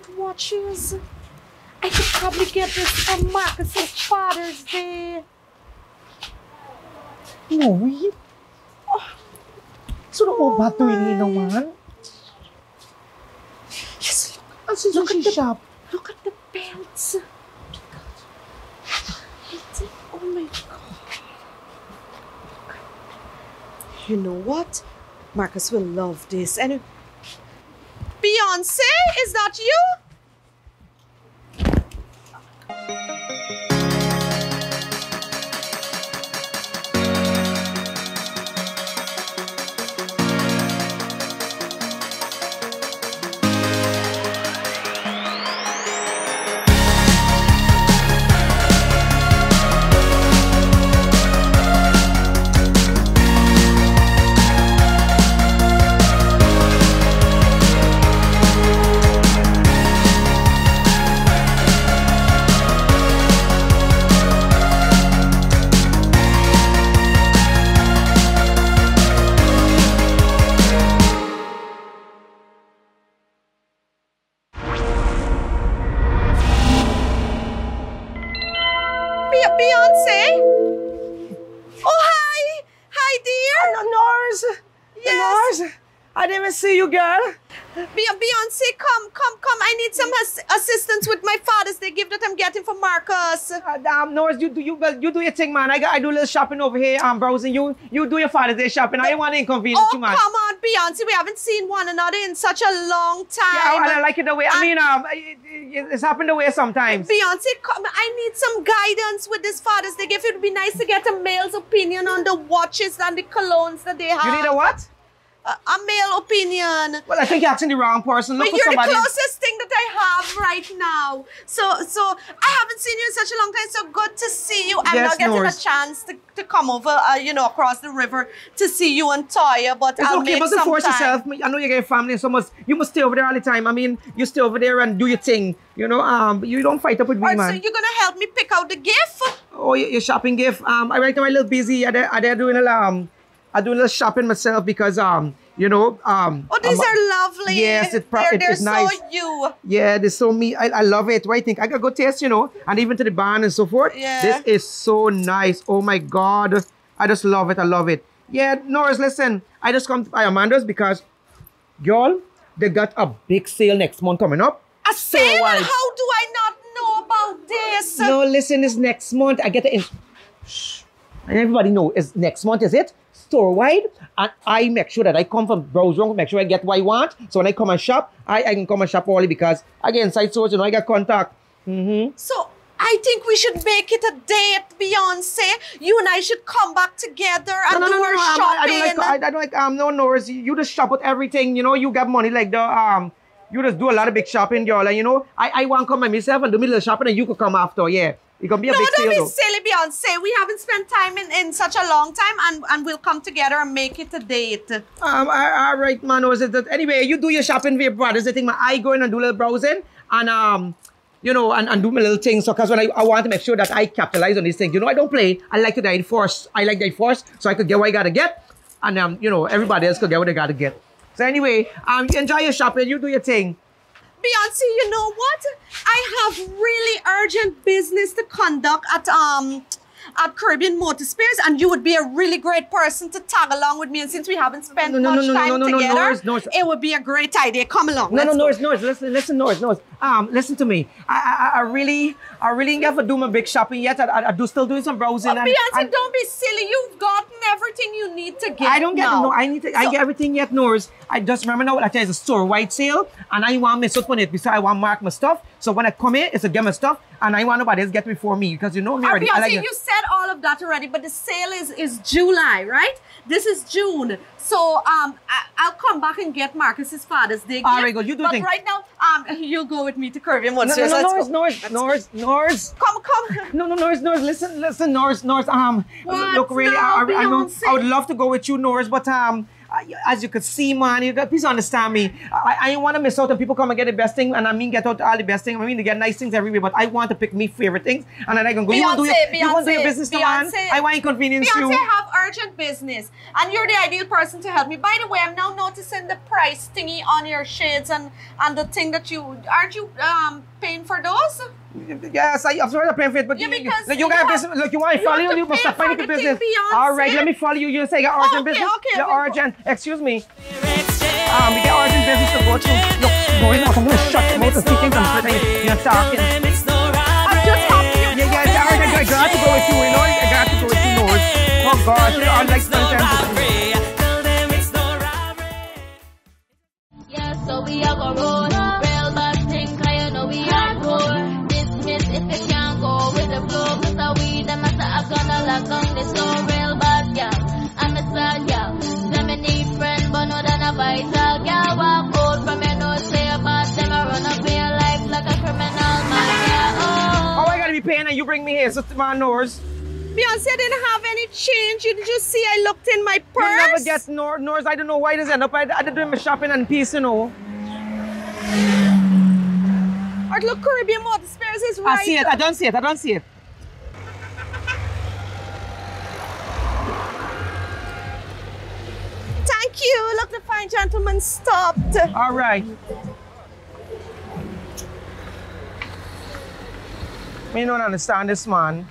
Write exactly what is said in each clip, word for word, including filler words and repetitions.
smartwatches. I could probably get this on Marcus' Father's Day. No, wait. So, oh, what do you naman? Yes, look. As look, at the, shop. Look at the belts. Oh my God. You know what? Marcus will love this. And Beyoncé, is that you? See you, girl. Beyoncé, come, come, come. I need some ass assistance with my father's Day gift that I'm getting for Marcus. Uh, um, Norris, you do you well, you do your thing, man. I got I do a little shopping over here. I'm browsing. You you do your father's Day shopping. But, I don't want to inconvenience oh, too much. Come on, Beyoncé. We haven't seen one another in such a long time. Yeah, well, I like it the way. I mean, um, it, it's happened the way sometimes. Beyoncé, come. I need some guidance with this father's Day gift. It would be nice to get a male's opinion on the watches and the colognes that they have. You need a what? Uh, a male opinion. Well, I think you're asking the wrong person. Look but you're somebody. The closest thing that I have right now. So, so I haven't seen you in such a long time. So good to see you. I'm yes, not getting Norris. a chance to, to come over, uh, you know, across the river to see you and Toya. But it's I'll okay, make but some time. Force yourself. I know you got your family, so much. You must stay over there all the time. I mean, you stay over there and do your thing. You know, um, you don't fight up with me, right, man. So you're gonna help me pick out the gift? Oh, your shopping gift. Um, I right now I'm a little busy. I'm there, there doing a um. I do a little shopping myself because, um, you know... Um, oh, these um, are lovely. Yes, it they're, it, they're it's so nice. They're so you. Yeah, they're so me. I, I love it. What do you think? I got good taste, you know, and even to the barn and so forth. Yeah. This is so nice. Oh, my God. I just love it. I love it. Yeah, Norris, listen. I just come to Amanda's because, y'all, they got a big sale next month coming up. A sale? So I, How do I not know about this? No, listen, it's next month. I get it. And everybody knows it's next month, is it? Store-wide, and I make sure that I come from browse room, make sure I get what I want. So when I come and shop, I, I can come and shop only because I get inside source, you know, I get contact. Mm-hmm. So I think we should make it a date, Beyoncé. You and I should come back together and no, no, do no, our no, shopping. I, I don't like, I, I don't like, um, no, Norris, you, you just shop with everything, you know, you get money like the, um, you just do a lot of big shopping, y'all, and you know, I, I want to come by myself and do me little shopping and you could come after, yeah. It can be a no, big don't sale, be silly, Beyoncé. We haven't spent time in, in such a long time, and, and we'll come together and make it a date. Um, all right, man. Was it that? Anyway, you do your shopping with your brothers. I think my I go in and do a little browsing, and um, you know, and, and do my little things. So, cause when I, I want to make sure that I capitalize on these things, you know, I don't play. I like to die first. I like to die first, so I could get what I gotta get, and um, you know, everybody else could get what they gotta get. So anyway, um, enjoy your shopping. You do your thing. Beyoncé, you know what? I have really urgent business to conduct at um at Caribbean Motorspares, and you would be a really great person to tag along with me. And since we haven't spent no, no, much no, no, time no, no, together, no, Norris, Norris. It would be a great idea. Come along. No, Let's no, Norris, Norris, listen, listen, Norris, Norris. Um, listen to me. I, I, I really, I really never do my big shopping yet. I, I, I do still doing some browsing. Oh, and, Beyoncé, and, don't be silly. You've gotten everything you need to get. I don't get now. no. I need to. So, I get everything yet, Norris. I just remember now that there's a store-wide sale, and I want my stuff on it because I want to mark my stuff. So when I come in, it's a get my stuff, and I want nobody else get before me because you know me already. Beyoncé, I like you said all of that already, but the sale is, is July, right? This is June. So um, I, I'll come back and get Marcus's Father's Day gift. All right, go. You do But things. right now, um, you'll go with me to Caribbean Motorsports. No, no, no, Norris, Norris, Norris, Norris. Come, come. No, no, Norris, Norris. Listen, listen, Norris, Norris. Um, what? Look, really, no, I, I, I, know, I would love to go with you, Norris, but um, as you could see, man, you got, please understand me. I, I didn't want to miss out on people come and get the best thing, and I mean get out all the best thing. I mean to get nice things everywhere, but I want to pick me favorite things, and then I can go, Beyonce, you want to do your, Beyonce, you want to do your business, Beyonce, man? I want inconvenience Beyonce you. Beyonce have urgent business, and you're the ideal person to help me. By the way, I'm now noticing the price thingy on your shades and, and the thing that you, aren't you um, paying for those? Yes, I, I'm sorry I'm paying for it, but yeah, you, like, you, you got business. Look, you want to follow you, you must have find the business. All right, let me follow you. You say your origin okay, business. Okay, your origin, go. Excuse me. Um, we get origin business to go to. Look, going off. I'm gonna shut the mouth and see things. I'm you're talking. I'm just talking. Yeah, yeah, I got, I got to go with you. You know, I got to go with you. Know. Oh gosh, you're on like sometimes. Yeah, so we are gonna roll. Real bad thing, I know we are poor. If they can't go with the flow, cause the weed and matter are gonna lock on. They so real bad, yeah. I'm a sad, yeah. Them a need friend, but no than a vital, yeah. Walk out from your nose, say about them, I run up your life like a criminal, man, yeah. Oh, oh I gotta be paying and you bring me here, so my nose. Beyonce, I didn't have any change. You did just see I looked in my purse. You never get nor nose. I don't know why this end up. I, I did do my shopping and peace, you know. Or look, Caribbean Motorspares is right. I see it. I don't see it. I don't see it. Thank you. Look, the fine gentleman stopped. All right. You don't understand this, man.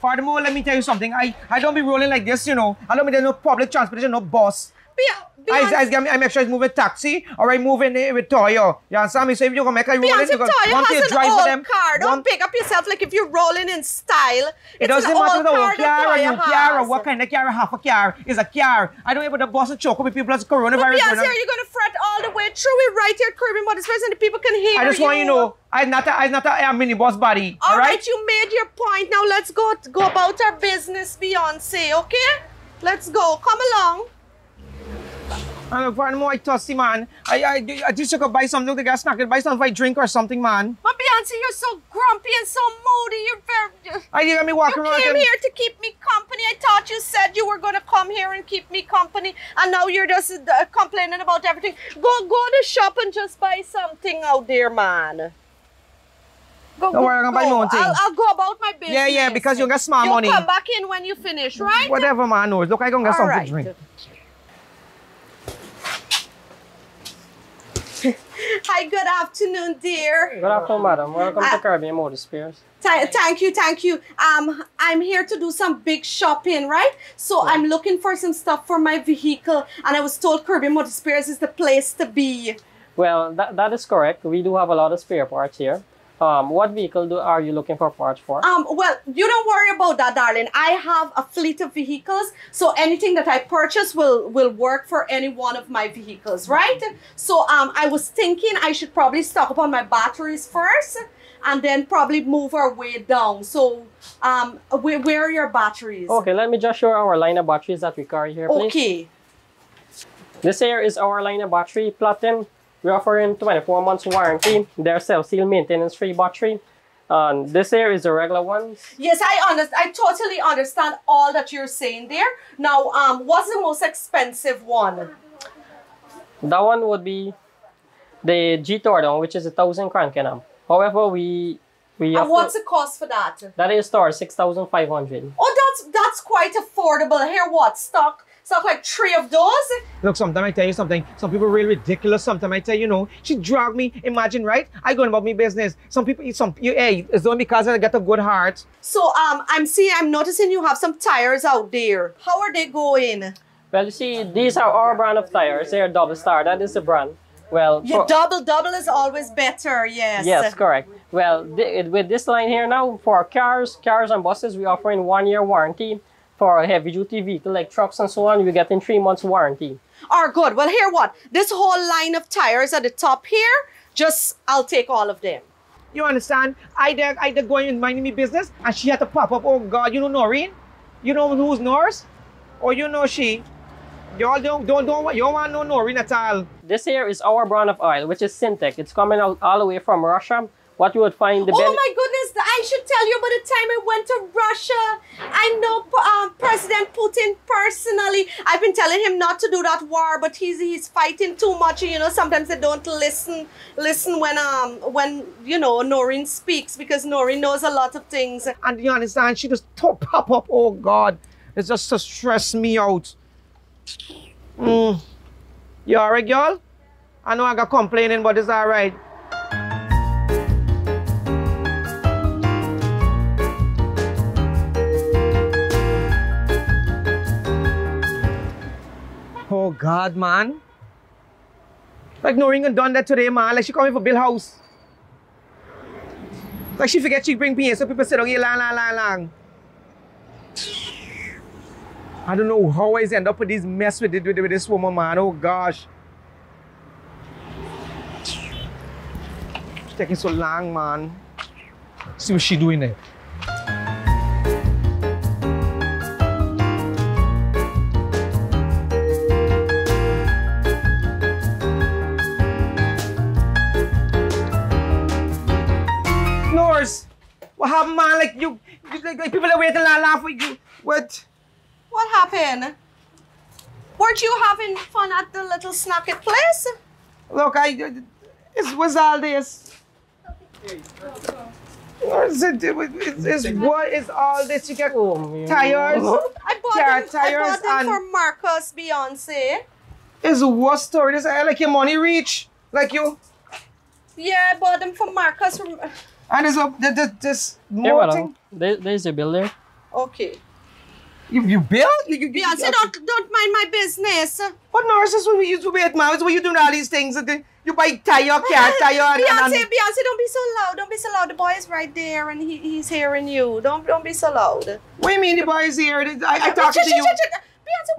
Furthermore, let me tell you something. I, I don't be rolling like this, you know. I don't mean there's no public transportation, no bus. I, I, I make sure I move a taxi or I move in with Toya. You understand me? So if you're going to make a rolling, you're going to drive an old them. Car. Don't one... pick up yourself like if you're rolling in style. It it's doesn't matter the old car or your car or what kind of car, half a car is a car. I don't have the boss and choke up with people as coronavirus. But Beyonce, are you going to fret all the way through? We're right here at Caribbean Motorspares and the people can hear you. I just you. want you to know, I'm not a, I'm not a, a mini boss body. All, all right? right, you made your point. Now let's go, go about our business, Beyonce, okay? Let's go. Come along. I'm a far more thirsty, man. I, I, I just should go buy something to get a snack. Buy something if I drink or something, man. But Beyonce, you're so grumpy and so moody. You're very... I didn't me walking around. You came here to keep me company. I thought you said you were going to come here and keep me company. And now you're just uh, complaining about everything. Go go to shop and just buy something out there, man. Go, Don't worry, I'm going to buy my own thing. I'll, I'll go about my business. Yeah, yeah, because you'll get smart money. You'll come back in when you finish, right? Whatever, man. Knows. Look, I'm going to get All something right. to drink. Hi, good afternoon, dear. Good afternoon, madam. Welcome uh, to Caribbean Motorspares. Th thank you, thank you. Um, I'm here to do some big shopping, right? So yeah. I'm looking for some stuff for my vehicle, and I was told Caribbean Motorspares is the place to be. Well, that, that is correct. We do have a lot of spare parts here. Um, what vehicle do, are you looking for parts for? Um, well, you don't worry about that, darling. I have a fleet of vehicles, so anything that I purchase will, will work for any one of my vehicles, right? So um, I was thinking I should probably stock up on my batteries first and then probably move our way down. So um, where, where are your batteries? Okay, let me just show our line of batteries that we carry here, please. Okay. This here is our line of battery, Platinum. We're offering twenty-four months warranty. They're self-sealed, maintenance-free battery. Um, this here is the regular one. Yes, I understand. I totally understand all that you're saying there. Now, um, what's the most expensive one? That one would be the G-Tordon, which is a thousand cranking amp. However, we we. And what's to, the cost for that? That is stored six thousand five hundred. Oh, that's that's quite affordable. Here, what stock? Stock like three of those. Look, sometimes I tell you something. Some people are really ridiculous. Sometimes I tell you, you know, she dragged me. Imagine, right? I go about my business. Some people eat some. You, hey, it's only because I got a good heart. So um, I'm seeing, I'm noticing you have some tires out there. How are they going? Well, you see, these are our brand of tires. They are Double Star. That is the brand. Well, your double double is always better. Yes. Yes, correct. Well, th with this line here now for cars, cars and buses, we offer in one year warranty. For a heavy-duty vehicle like trucks and so on, you get in three months warranty. Oh, good. Well, here what? This whole line of tires at the top here, just I'll take all of them. You understand? I did, I did going and minding me business, and she had to pop up. Oh God, you know Noreen? You know who's Norris? Or you know she? Y'all don't don't don't you don't want no Noreen at all. This here is our brand of oil, which is Syntec. It's coming out all the way from Russia. What you would find the oh my goodness, I should tell you about the time I went to Russia. I know um, President Putin personally. I've been telling him not to do that war, but he's he's fighting too much. You know, sometimes they don't listen listen when um when you know Noreen speaks, because Noreen knows a lot of things. And you understand, she just pop up. Oh God, it's just to stress me out. Mm. You alright, y'all? I know I got complaining, but it's alright. Oh God, man. Like Noreen done that today, man. Like she coming for Bill House. Like she forget she bring P A, so people sit on here lang, lang, lang, lang. I don't know how I end up with this mess with, it, with, with this woman, man. Oh gosh. She's taking so long, man. See what she doing there. What happened, man? Like you, you like, like people are waiting la laugh with you. What? What happened? Weren't you having fun at the little snacket place? Look, I. It was all this. It's, it's, it's, it's what is all this? You get oh, tires. I bought yeah, them. Tires I bought them for Marcus, Beyonce. It's what story? This like your money reach? Like you? Yeah, I bought them for Marcus. From, and there's a, there's, there's more yeah, thing. There, there's a bill there. Okay. You, you bill? You, you, you, Beyonce, you, don't, don't mind my business. What nurses we used to wait, man? It's where you doing all these things. You buy tire, car, tire. Beyonce, and, and... Beyonce, don't be so loud. Don't be so loud. The boy is right there and he, he's hearing you. Don't don't be so loud. What do you mean the boy is here? I, I talk to you. Beyonce,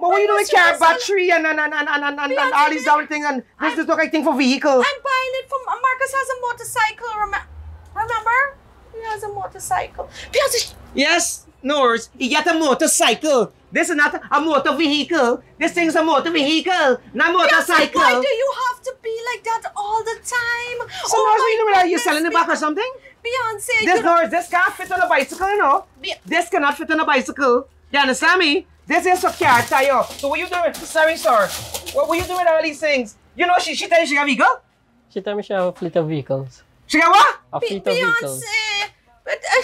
but what are you doing? Car battery and, and, and, and, and, and, and all these other things. And this is what I think for vehicle. I'm buying it from Marcus has a motorcycle. Remember? He has a motorcycle. Beyonce. Yes, nurse, he got a motorcycle. This is not a motor vehicle. This thing's a motor vehicle, not a motorcycle. Beyonce, why do you have to be like that all the time? So oh nurse, you know what, you're selling it back or something? Beyonce. This nurse, this can't fit on a bicycle, you know? Be this cannot fit on a bicycle. You understand me? This is a car tire. So what you doing? Sorry, sir. What were you doing with all these things? You know, she, she tell you she got a vehicle? She tell me she have a fleet of vehicles. She got what? A fleet of vehicles. But, uh,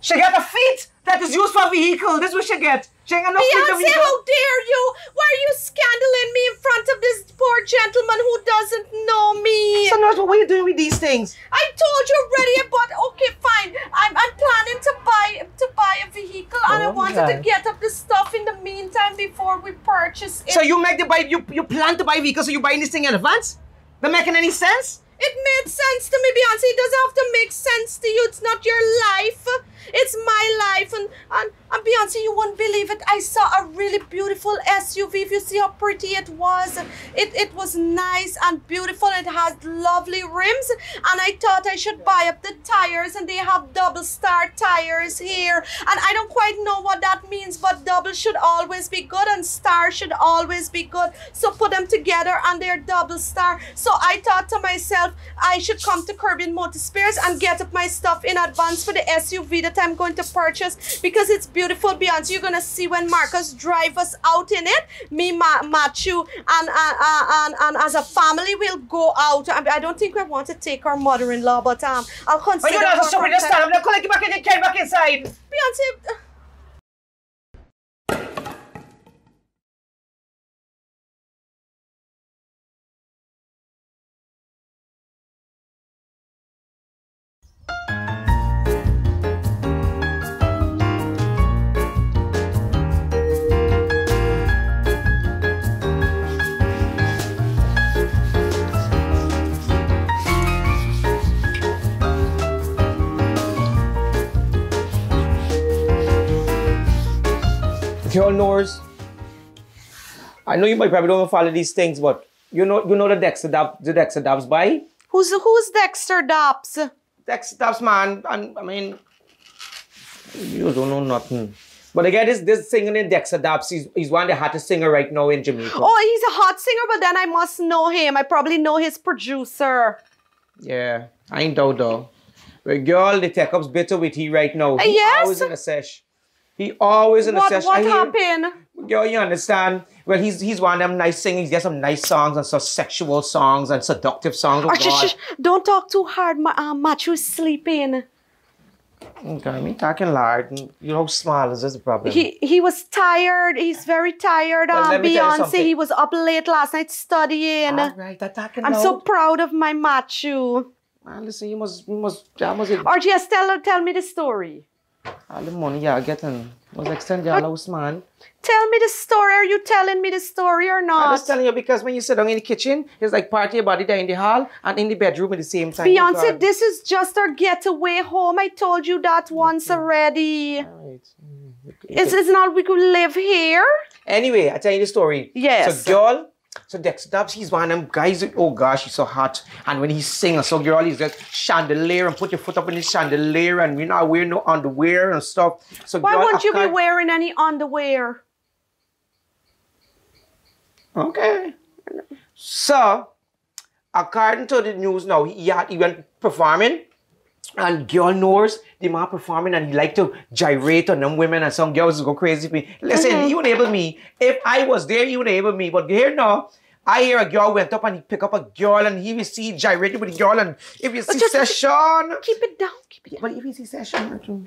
she got a fleet that is used for vehicle. This is what she get. She ain't got no fleet of vehicle. How dare you? Why are you scandaling me in front of this poor gentleman who doesn't know me? So, nurse, what are you doing with these things? I told you already about, okay, fine. I'm, I'm planning to buy to buy a vehicle oh, and I wanted God. to get up the stuff in the meantime before we purchase it. So you make the buy, you, you plan to buy a vehicle, so you buy this thing in advance? That making any sense? It made sense to me, Beyonce. It doesn't have to make sense to you. It's not your life. It's my life. And, and, and Beyonce, you won't believe it. I saw a really beautiful S U V. If you see how pretty it was. It, it was nice and beautiful. It had lovely rims. And I thought I should buy up the tires. And they have Double Star tires here. And I don't quite know what that means. But double should always be good. And star should always be good. So put them together and they're Double Star. So I thought to myself, I should come to Caribbean Motorspares and get up my stuff in advance for the S U V that I'm going to purchase, because it's beautiful, Beyonce. You're going to see when Marcus drives us out in it. Me, Ma Matthew, and, uh, uh, and, and as a family, we'll go out. I, I don't think we want to take our mother-in-law, but um, I'll consider... Oh, you don't have to stop it. Just start. I'm going to collect you back and get back inside. Beyonce... Y'all knows, I know you might probably don't follow these things, but you know you know the Dexta Daps, the Dexta Daps by? Who's who's Dexta Daps? Dexta Daps, man. And I mean, you don't know nothing. But again, this this singer in Dexta Daps, he's, he's one of the hottest singer right now in Jamaica. Oh, he's a hot singer, but then I must know him. I probably know his producer. Yeah, I ain't doubt though. But girl, the tech up's bitter with he right now. He uh, yes. Always in a sesh. He always in the what, session. What happened? Yo, you understand? Well, he's he's one of them nice singers. He's got some nice songs and some sexual songs and seductive songs. Oh, sh sh don't talk too hard, my uh, Matthew's sleeping. Okay, me talking loud. You know, small is this the problem? He he was tired. He's very tired. Well, um, Beyonce. He was up late last night studying. All right, I'm talking I'm loud. So proud of my Matthew. Man, listen, you must you must. I must. R G S, tell tell me the story. All the money y'all getting was extend y'all house, man. Tell me the story. Are you telling me the story or not? I'm just telling you because when you sit down in the kitchen, it's like part of your body there in the hall and in the bedroom at the same time. Beyonce, this is just our getaway home. I told you that once okay. already. All right. Okay. It's, it's not we could live here. Anyway, I tell you the story. Yes. So girl, so Dexta Daps, he's one of them guys. Oh gosh, he's so hot. And when he sings, so girl, he's just chandelier and put your foot up in the chandelier and we're not wearing no underwear and stuff. So why won't you be wearing any underwear? Okay. So, according to the news now, he had he went performing. And girl knows the man performing and he like to gyrate on them women and some girls go crazy for me. Listen, mm-hmm. you enable me. If I was there, you enable me. But here now, I hear a girl went up and he picked up a girl and he will see gyrating with the girl and if you see just, session... Keep it down, keep it down. But if you see session,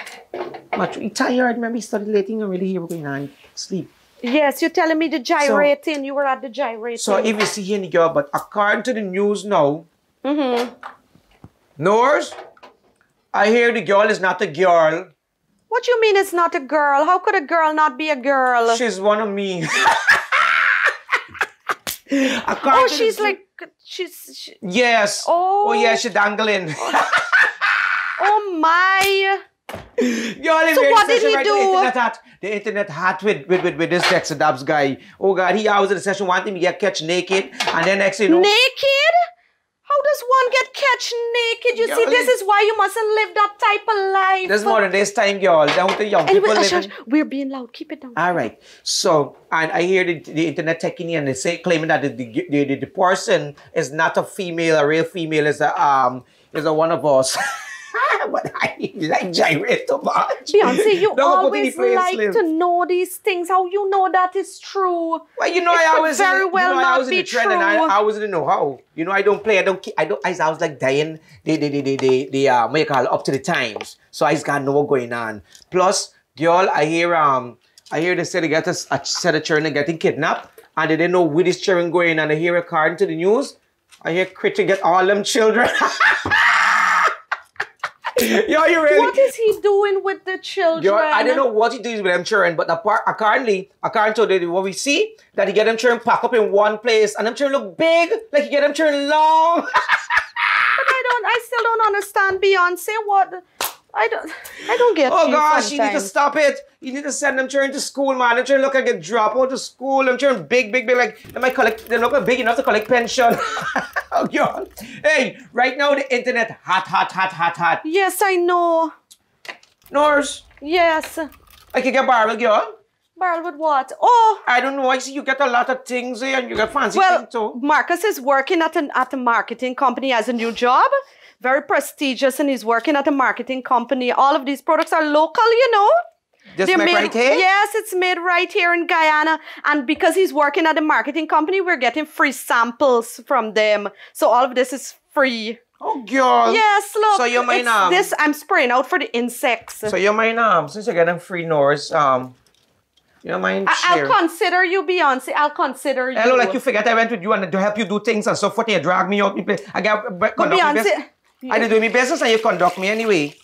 Matthew, he tired, remember he started late and really here going on sleep. Yes, you're telling me the gyrating, so, you were at the gyrating. So if you see here the girl, but according to the news now, mm-hmm. Nurse, I hear the girl is not a girl. What you mean it's not a girl? How could a girl not be a girl? She's one of me. Oh, she's like, she's... She... Yes. Oh. Oh, yeah, she's dangling. Oh, my. Girl, so what did he right? do? The internet hat, the internet hat with, with, with, with this Dexta Daps guy. Oh, God, he hours in the session, one thing, he get catch naked, and then next thing you know... Naked? How does one get catch naked? You girl, see, this is why you mustn't live that type of life. This modern days time, girl. Down to young anyway, people Asha, living. We're being loud. Keep it down. All right. So, and I hear the, the internet taking in and they say, claiming that the the, the, the the person is not a female, a real female, is a um, is a one of us. But I like gyrate so much. Beyonce, you always like live. to know these things. How you know that is true? Well, you know it I always very well you know, not I was be in the trend true. And I, I wasn't know how. You know I don't play. I don't. I don't. I was like dying. They they they they they, they uh, what you call up to the times. So I just got no what going on. Plus, girl, I hear um, I hear they say they got a, a set of children getting kidnapped, and they didn't know where these children going. And I hear according to the news, I hear Critter get all them children. Yo, you really? What is he doing with the children? Yo, I don't know what he does with them children, but apart, apparently, according to what we see, that he get them children packed up in one place, and them children look big, like he get them children long. But I don't, I still don't understand Beyonce. What? I don't, I don't get. Oh you gosh, sometimes. You need to stop it. You need to send them children to school, man. Them children look like they drop out to school. Them children big, big, big, like they might collect. They look big enough to collect pension. Oh, God. Hey, right now the internet hot, hot, hot, hot, hot. Yes, I know. Nurse. Yes. I can get barrel, girl. Barrel with what? Oh. I don't know. I see you get a lot of things here and you get fancy well, things too. Marcus is working at an at a marketing company as a new job. Very prestigious and he's working at a marketing company. All of these products are local, you know. Just made, made right here? Yes, it's made right here in Guyana. And because he's working at a marketing company, we're getting free samples from them. So all of this is free. Oh, girl. Yes, look. So you're my arm. This I'm spraying out for the insects. So you're my arm. Since you're getting free Norris, um, you don't mind sharing. I'll consider you, Beyonce. I'll consider you. Hello, like you forget I went with you and to help you do things and so forth. You drag me out. I got but Beyonce. Yeah. I did do my business and you conduct me anyway.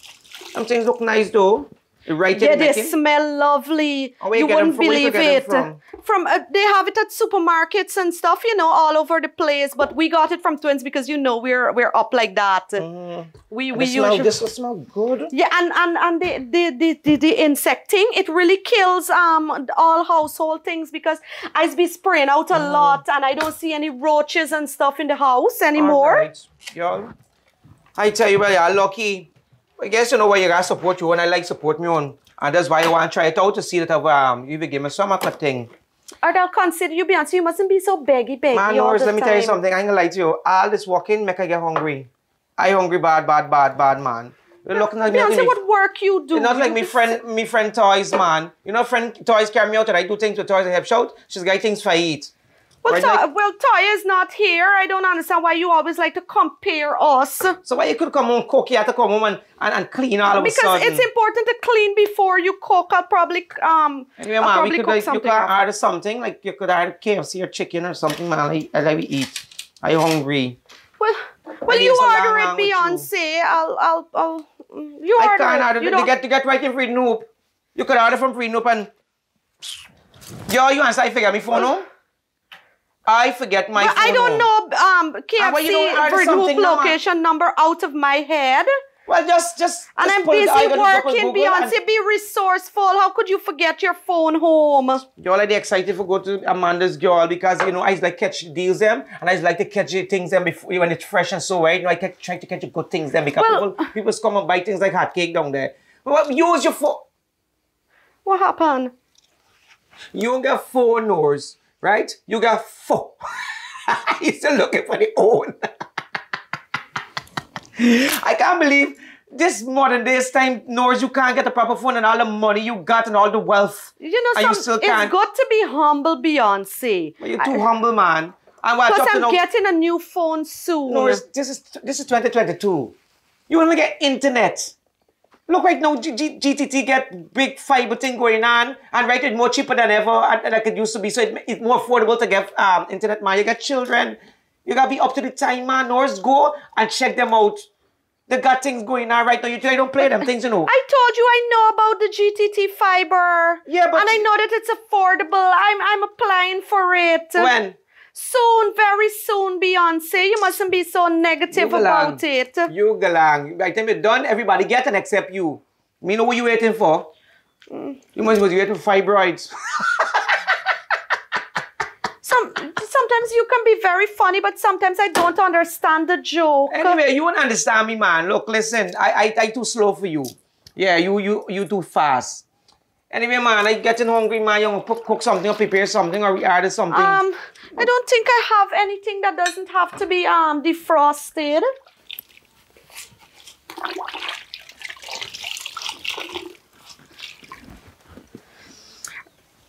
Some things look nice though. Right yeah, they smell lovely. Oh, you wouldn't believe it. From, from uh, they have it at supermarkets and stuff, you know, all over the place. But we got it from Twins because you know we're we're up like that. Mm. We we smell, usually this will smell good. Yeah, and and and the the the, the, the insect thing, it really kills um all household things because I be spraying out a mm. lot and I don't see any roaches and stuff in the house anymore. All right. Y'all, I tell you, well, you're lucky. I guess you know why you gotta support your own. I like support me own. And that's why I want to try it out to see that I've, um, you will give me some of a thing. Or they'll consider you, Beyonce. You mustn't be so beggy, beggy. Man, all Norris, the let me time. Tell you something. I ain't gonna lie to you. All this walking make I get hungry. I hungry bad, bad, bad, bad, man. You're looking at me. Beyonce, me, what work you do? You're not like me friend, me friend Toys, man. You know, friend Toys carry me out and I do things with Toys. I help shout. She's got things for eat. Well, right, to like, well, Toya is not here. I don't understand why you always like to compare us. So why you could come home, cook, you have to come home and, and, and clean all of because a sudden? Because it's important to clean before you cook. I'll probably, um, anyway, I'll ma, probably we could, cook like, something. You could add something, like you could add K F C or chicken or something, man. I, I like we eat. I'm hungry. Well, well you order it, Beyonce. I'll, I'll, I'll, you I order can't it. Order, you they get, they get right in Free Noop. You could order from Free Noop and... Yo, you answer, I figure me phone well, no? I forget my phone. I don't know um, K F C Noop location number out of my head. Well, just, just. And just I'm busy it, working, Beyonce, be resourceful. How could you forget your phone home? You're already excited for go to Amanda's girl because, you know, I like catch deals them and I like to catch things them before, when it's fresh and so, right? You know, I try to catch good things them because well, people, people come and buy things like hotcake down there. Well, use your phone. What happened? You don't got four nose. Right? You got four. You're still looking for the own. I can't believe this modern day's time, Norris, you can't get a proper phone and all the money you got and all the wealth. You know, some, you still can't. It's got to be humble, Beyonce. But you're too I, humble, man. Because I'm out. Getting a new phone soon. Norris, this is, this is twenty twenty-two. You want to get internet. Look right now, G G G T T get big fiber thing going on, and right, it's more cheaper than ever, and, and like it used to be, so it, it's more affordable to get um, internet, man. You got children, you got to be up to the time, man. Nors, go and check them out. They got things going on right now. You try don't play them things, you know. I told you I know about the G T T fiber. Yeah, but... And I know that it's affordable. I'm, I'm applying for it. When? Soon, very soon, Beyonce. You mustn't be so negative about it. You galang. By the time you're done, everybody get an except you. Me know what you waiting for. Mm. You must be waiting for fibroids. Some, sometimes you can be very funny, but sometimes I don't understand the joke. Anyway, you won't understand me, man. Look, listen, I, I, I too slow for you. Yeah, you, you, you too fast. Anyway, man, I'm getting hungry, man. You want to cook something or prepare something or add something? Um, I don't think I have anything that doesn't have to be um defrosted.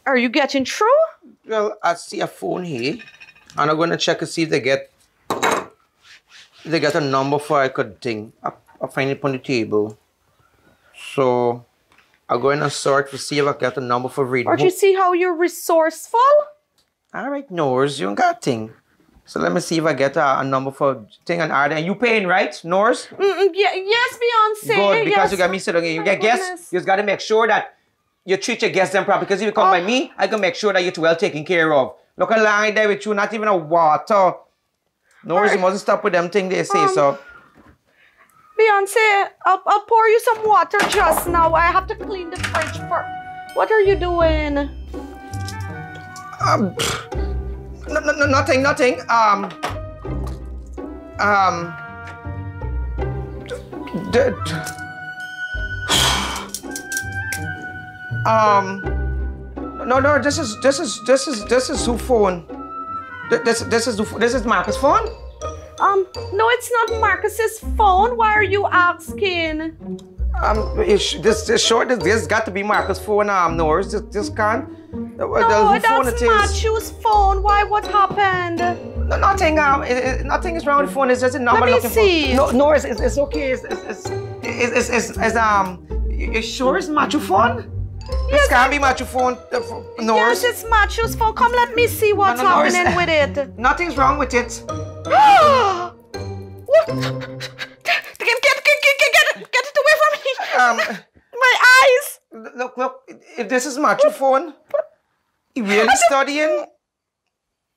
Are you getting through? Well, I see a phone here. And I'm going to check and see if they get, if they get a number for I could think. I'll find it on the table. So... I'll go in and search to see if I got the number for reading. Or do you see how you're resourceful? All right, Norris, you don't got thing. So let me see if I get a, a number for thing and add. And you paying, right, Norris? Mm-mm, yeah, yes, Beyonce. Good, because yes. You got me sitting here. You get guests, you just got to make sure that you treat your guests them properly. Because if you come oh. by me, I can make sure that you're well taken care of. Look a line there with you, not even a water. Norris, right. You mustn't stop with them thing they say, um. so. Beyonce, I'll, I'll pour you some water just now. I have to clean the fridge for... What are you doing? Um, no, no, no, nothing, nothing. Um, um, um, no, no, this is, this is, this is, this is who phone. This, this is, this is Marcus' phone? Um, no, it's not Marcus's phone. Why are you asking? Um, this, this short, this, this got to be Marcus's phone. Um, no, this, this can't. No, the phone that's Matthew's phone. Why? What happened? No, nothing. Um, it, it, nothing is wrong with the phone. It's just a number. Let me see. For, no, no, it's, it's, it's okay. It's, it's, it's, it's, it's, it's um. You sure it's Matthew's phone? Yes, this can't be Matthew's phone. Uh, no, yes, it's Matthew's phone. Come, let me see what's no, no, happening with it. Nothing's wrong with it. What? Get, get, get, get, get it away from me! Um, my eyes! Look, look, if this is Matthew's phone, you really studying?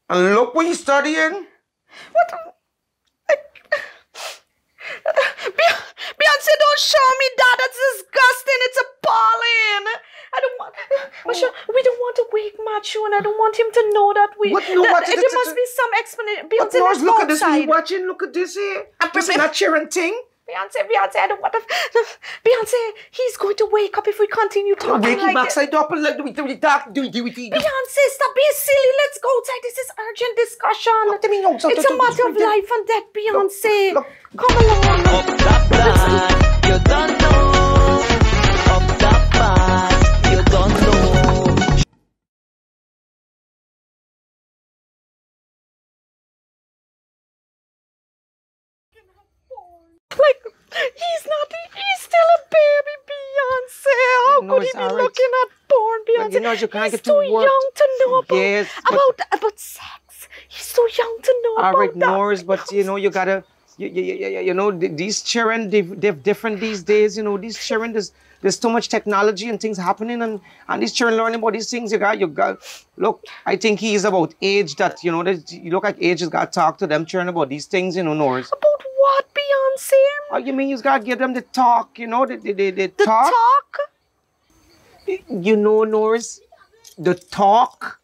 And look what you're studying? What? Beyonce, don't show me that! That's disgusting! It's appalling! I don't want... Should, we don't want to wake Matthew and I don't want him to know that we... What, no, that, what, it, there it, must it, be some explanation. Beyonce, look outside. At this. Are you watching? Look at this here. This is not cheering thing. Beyonce, Beyonce, I don't want to. Beyonce, he's going to wake up if we continue talking like this. Wake him upside up and like do we do we talk do we do we do. Beyonce, stop being silly. Let's go outside. This is urgent discussion. What do you mean outside? It's a matter of life and death, Beyonce. Look, look. Come along. Up that path, you don't know. Up that path, you don't know. Like, he's not, he's still a baby, Beyonce. How no, could he be right. looking at porn, Beyonce? You know, you can't he's get too worked. young to know about, yes, about, about sex. He's too young to know all about right, that. All right, Norris, but you know, you gotta, you, you, you, you know, these children, they, they're different these days. You know, these children, there's, there's too much technology and things happening, and, and these children learning about these things. You got, you got, look, I think he is about age that, you know, that you look like age has got to talk to them children about these things, you know, Norris. About what, Beyonce? Oh, you mean you got to give them the talk, you know, the, the, the, the, the talk? The talk? You know, Norris, the talk.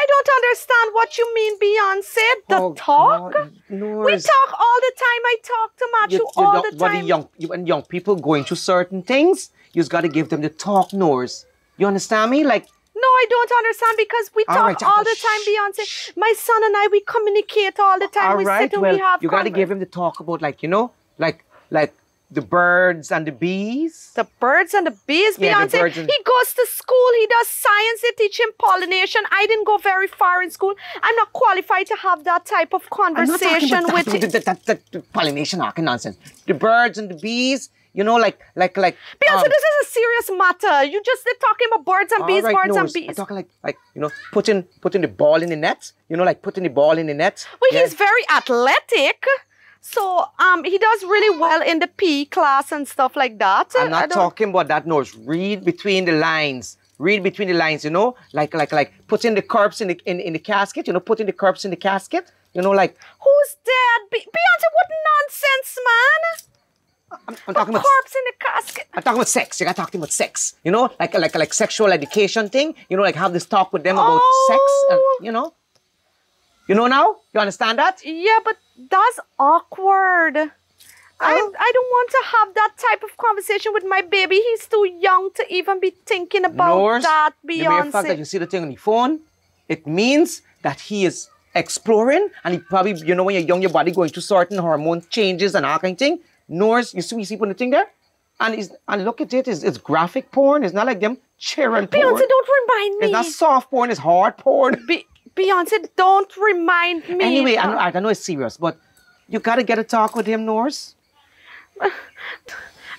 I don't understand what you mean, Beyonce. The oh, talk? God, we talk all the time. I talk to Matthew you, you all the time. When young, you, young people going through certain things, you just got to give them the talk, Norris. You understand me? Like, no, I don't understand because we all talk right, all the time, Beyonce. My son and I, we communicate all the time. All we right, sit and well, we have you got to give him the talk about, like, you know, like, like the birds and the bees. The birds and the bees, yeah, Beyonce. The and he goes to school. He does science. They teach him pollination. I didn't go very far in school. I'm not qualified to have that type of conversation I'm not about with that, that, that, that pollination hacking nonsense. The birds and the bees. You know, like, like, like. Beyonce, um, this is a serious matter. You just they're talking about birds and bees, right, birds no, and bees. I'm talking like, like, you know, putting, putting the ball in the net. You know, like putting the ball in the net. Well, yeah. He's very athletic, so um, he does really well in the P E class and stuff like that. I'm not talking about that. No, it's read between the lines. Read between the lines. You know, like, like, like putting the corpse in the in, in the casket. You know, putting the corpse in the casket. You know, like who's dead? Be Beyonce, what nonsense, man! I'm, I'm talking about corpse in the casket. I'm talking about sex. You got talking about sex. You know, like like like sexual education thing. You know, like have this talk with them oh. about sex. And, you know, you know now. You understand that? Yeah, but that's awkward. Oh. I I don't want to have that type of conversation with my baby. He's too young to even be thinking about Norse, that. Beyonce. The mere fact that you see the thing on your phone, it means that he is exploring, and he probably, you know, when you're young, your body going through certain hormone changes and all kind of thing. Norris, you see, you see putting the thing there? And it's, and look at it, it's, it's graphic porn. It's not like them cheering porn. Beyonce, don't remind me. It's not soft porn, it's hard porn. Be Beyonce, don't remind me. Anyway, I know, I know it's serious, but you got to get a talk with him, Norris.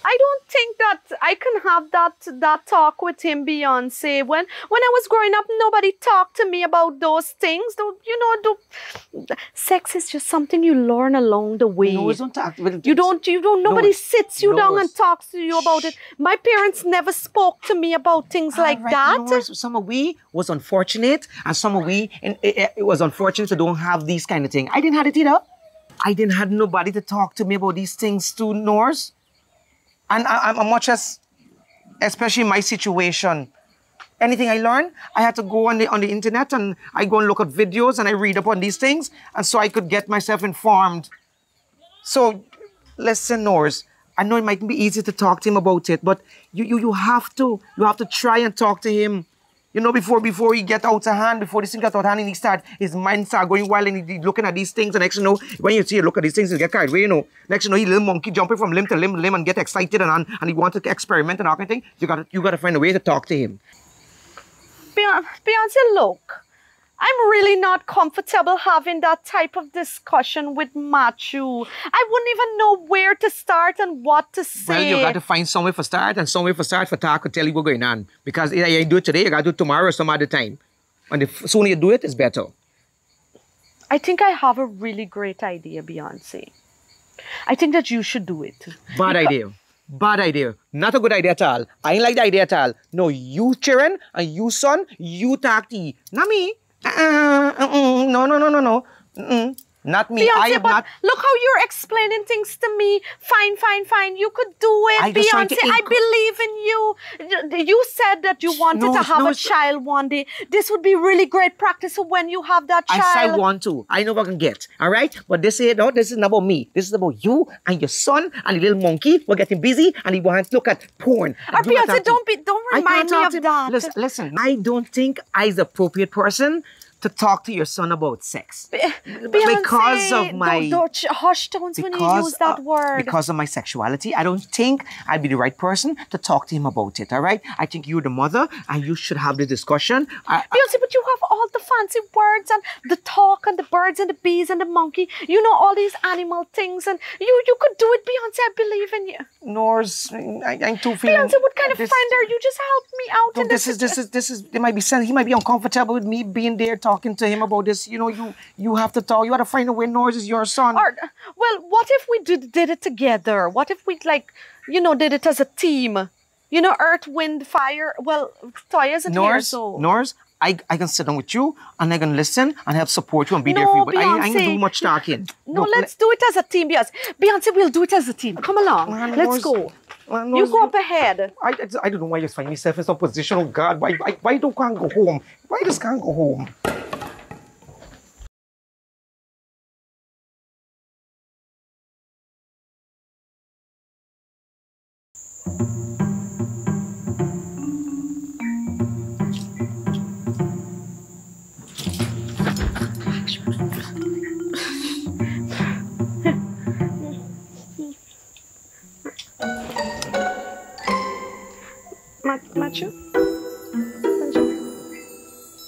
I don't think that I can have that that talk with him, Beyonce. When when I was growing up, nobody talked to me about those things. Don't, you know, don't, sex is just something you learn along the way. No, don't talk. Well, you don't. You don't. Nobody no, sits you no, down and talks to you about it. My parents never spoke to me about things like right, that. No, some of we was unfortunate, and some of we and it, it was unfortunate to don't have these kind of things. I didn't have it either. I didn't have nobody to talk to me about these things to, Norris. And I, I'm much as, especially in my situation, anything I learn, I had to go on the on the internet and I go and look at videos and I read up on these things, and so I could get myself informed. So, listen, Norris, I know it mightn't be easy to talk to him about it, but you you you have to you have to try and talk to him, you know, before before he get out of hand, before this thing gets out of hand, and he start his mind start going wild and he, he looking at these things, and next you know, when you see you look at these things, he get carried away, you know. Next you know, he little monkey jumping from limb to limb, limb, and get excited and and he wants to experiment and all kind of thing. You gotta you gotta find a way to talk to him. Beyonce, look, I'm really not comfortable having that type of discussion with Matthew. I wouldn't even know where to start and what to say. Well, you got to find somewhere for start and somewhere for start for talk and tell you what's going on. Because if you do it today, you got to do it tomorrow or some other time. And the sooner you do it, it's better. I think I have a really great idea, Beyonce. I think that you should do it. Bad because idea. Bad idea. Not a good idea at all. I ain't like the idea at all. No, you children and you son, you talk to you. Not me. Uh, uh, uh, uh, no, no, no, no, no. Uh, uh. Not me. Beyonce, I have not. Look how you're explaining things to me. Fine, fine, fine. You could do it, I Beyonce. I believe in you. You said that you wanted no, to have no, a child one day. This would be really great practice for when you have that child. As I want to. I know what I can get. All right? But this is, no, this isn't about me. This is about you and your son and the little monkey. We're getting busy and he wants to look at porn. Or Beyonce, do don't, be, don't remind me of that. Listen, listen, I don't think I'm the appropriate person to talk to your son about sex. Beyonce, because of my... Don't, don't, hush tones because, when you use that uh, word. Because of my sexuality, I don't think I'd be the right person to talk to him about it, all right? I think you're the mother and you should have the discussion. I, Beyonce, I, but you have all the fancy words and the talk and the birds and the bees and the monkey. You know, all these animal things and you you could do it, Beyonce. I believe in you. Norse, I, I'm too feeling... Beyonce, what kind of this, friend are you? Just help me out. No, in this, this is, this is, this is, it might be sense. He might be uncomfortable with me being there talking. Talking to him about this, you know, you you have to talk. You gotta find a way. Norris is your son. Or, well, what if we did did it together? What if we like, you know, did it as a team? You know, earth, wind, fire. Well, Toya isn't Norris, here, so Norris, I I can sit down with you and I can listen and help support you and be no, there for you. But Beyonce, I ain't do much talking. No, no let's le do it as a team, yes. Beyonce, we'll do it as a team. Come along, man, let's Norris. go. Man, you go up ahead. I, I, I don't know why you find yourself in some position. Oh God, why why why don't can't go home? Why just can't go home? Matthew? Matthew? Matthew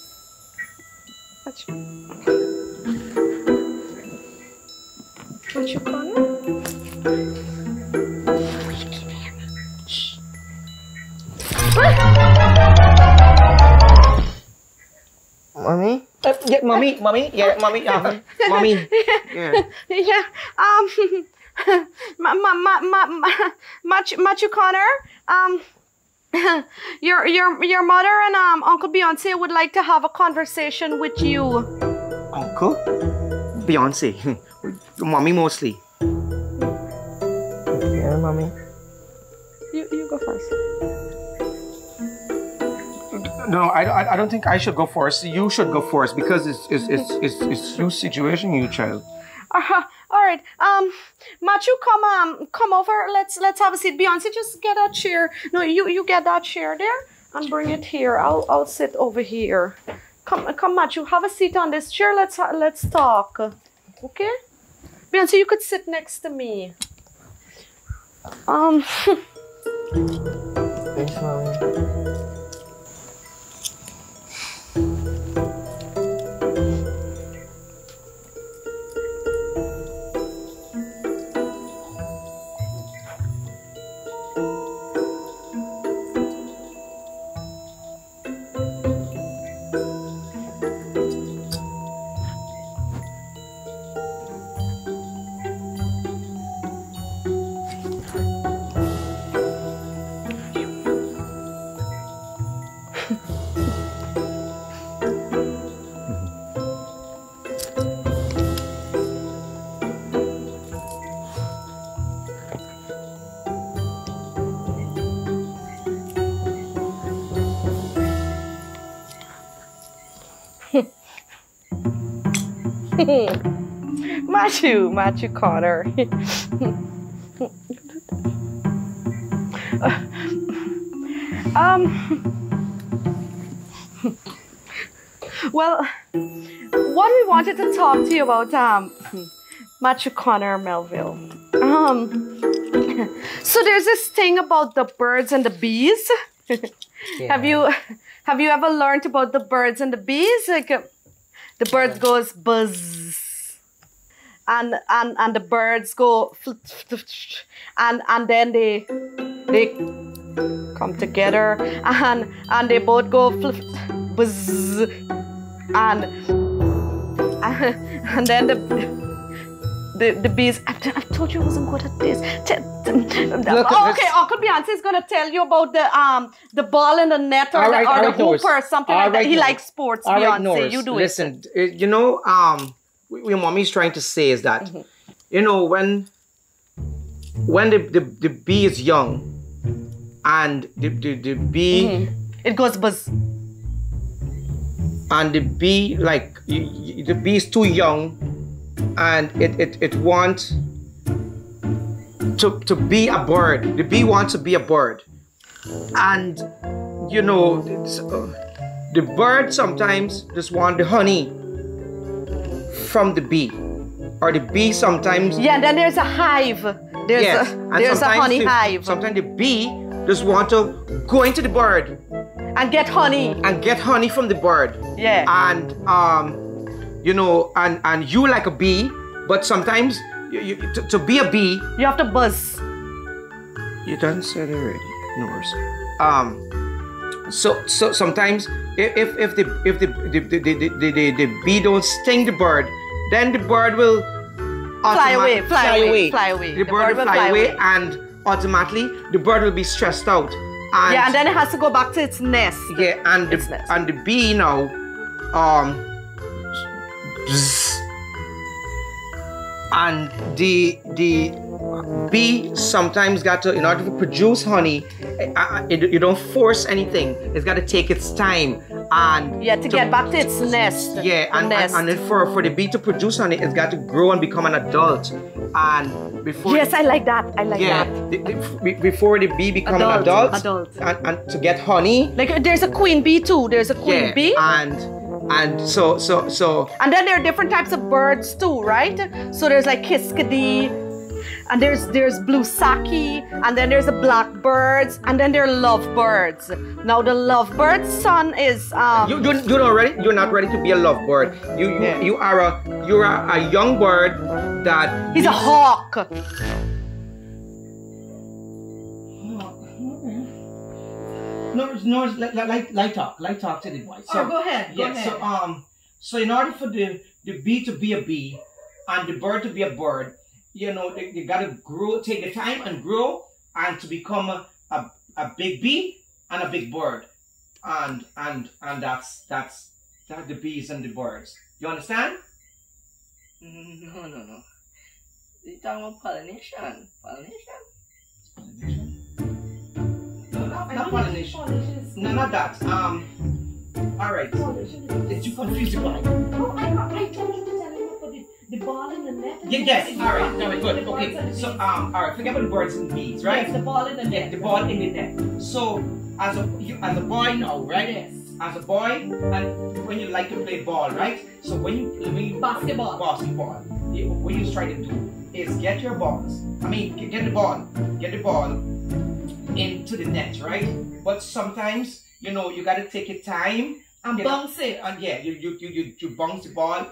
Connor? Mommy? Uh, yeah, mommy, mommy, yeah, mommy, uh, mommy. Yeah. Yeah. Um, ma, ma, ma, ma, ma, Matthew, Matthew Connor. Um, your your your mother and um Uncle Beyonce would like to have a conversation with you. Uncle Beyonce, mommy mostly. Yeah, mommy. You you go first. No, I, I don't think I should go first. You should go first because it's it's it's it's, it's your situation, you child. Uh, all right, um, Matthew, come um, come over. Let's let's have a seat. Beyonce, just get that chair. No, you you get that chair there and bring it here. I'll I'll sit over here. Come come, Matthew, have a seat on this chair. Let's let's talk. Okay, Beyonce, you could sit next to me. Um. Thanks, Mommy. Matthew, Matthew Connor. um, well, what we wanted to talk to you about, um, Matthew Connor Melville. Um, so there's this thing about the birds and the bees. Yeah. Have you have you ever learned about the birds and the bees? Like. The bird goes buzz, and and and the birds go, and and then they they come together, and and they both go buzz, and and then the the, the bees. I, I told you I wasn't good at this. Look, oh, okay, Uncle Beyonce is gonna tell you about the um the ball in the net or right, the, or the right, hoop Norris. or something all like right, that. He Norris. likes sports. All Beyonce, right, you do Listen, it. Listen, you know um your mommy's trying to say is that, mm-hmm. you know, when when the, the, the bee is young and the, the, the bee... Mm-hmm. It goes buzz. And the bee, like, you, you, the bee is too young and it, it, it wants to, to be a bird. The bee wants to be a bird. And, you know, it's, uh, the bird sometimes just wants the honey from the bee. Or the bee sometimes... Yeah, then there's a hive. There's yes. a, there's a honey the, hive. Sometimes the bee just wants to go into the bird. And get honey. And get honey from the bird. Yeah. And, um, you know, and, and you like a bee, but sometimes you, you, to, to be a bee... You have to buzz. You done said it already. No worries. Um, so, so sometimes if, if, if, the, if the, the, the, the, the, the, the bee don't sting the bird, then the bird will... Fly away, fly, fly away, away, fly away. The, the bird, bird will fly, fly away, away and automatically the bird will be stressed out. And yeah, and then it has to go back to its nest. Yeah, and the, nest. And the bee now, um, and the the bee sometimes got to, in order to produce honey, you don't force anything. It's got to take its time and yeah, to, to get back to its nest. Yeah, and nest. and, and for for the bee to produce honey, it's got to grow and become an adult. And before yes, the, I like that. I like yeah, that. The, the, before the bee becomes an adult, adult. And, and to get honey. Like there's a queen bee too. There's a queen yeah, bee. And and so so so. And then there are different types of birds too, right? So there's like kiskadee, and there's there's blue saki, and then there's the blackbirds, and then there are lovebirds. Now the lovebird son is um. You you you're not ready. You're not ready to be a lovebird. You you, yeah. you are a you are a young bird. That he's a hawk. No, no, light, light talk, light talk to the boy. So, oh, go ahead. Go yeah. Ahead. So, um, so in order for the the bee to be a bee and the bird to be a bird, you know, they, they gotta grow, take the time and grow, and to become a, a a big bee and a big bird, and and and that's that's that the bees and the birds. You understand? No, no, no. You're talking about pollination. Pollination? Pollination? No, not, not pollination. pollination. No, not that. Um, alright. Did you confuse the ball? Oh, I, I told you to tell you about the, the ball and the net. And yeah, yes, alright. Alright, good. Okay, so, um, alright, forget about the birds and bees, right? Yes, the ball and the net. Yeah, the ball and the net. So, as a, you, as a boy now, right? Yes. As a boy, and when you like to play ball, right? So when you when you basketball, basketball, you, what you try to do is get your balls. I mean, get the ball, get the ball into the net, right? But sometimes, you know, you gotta take your time and bounce it. And yeah, you you you you bounce the ball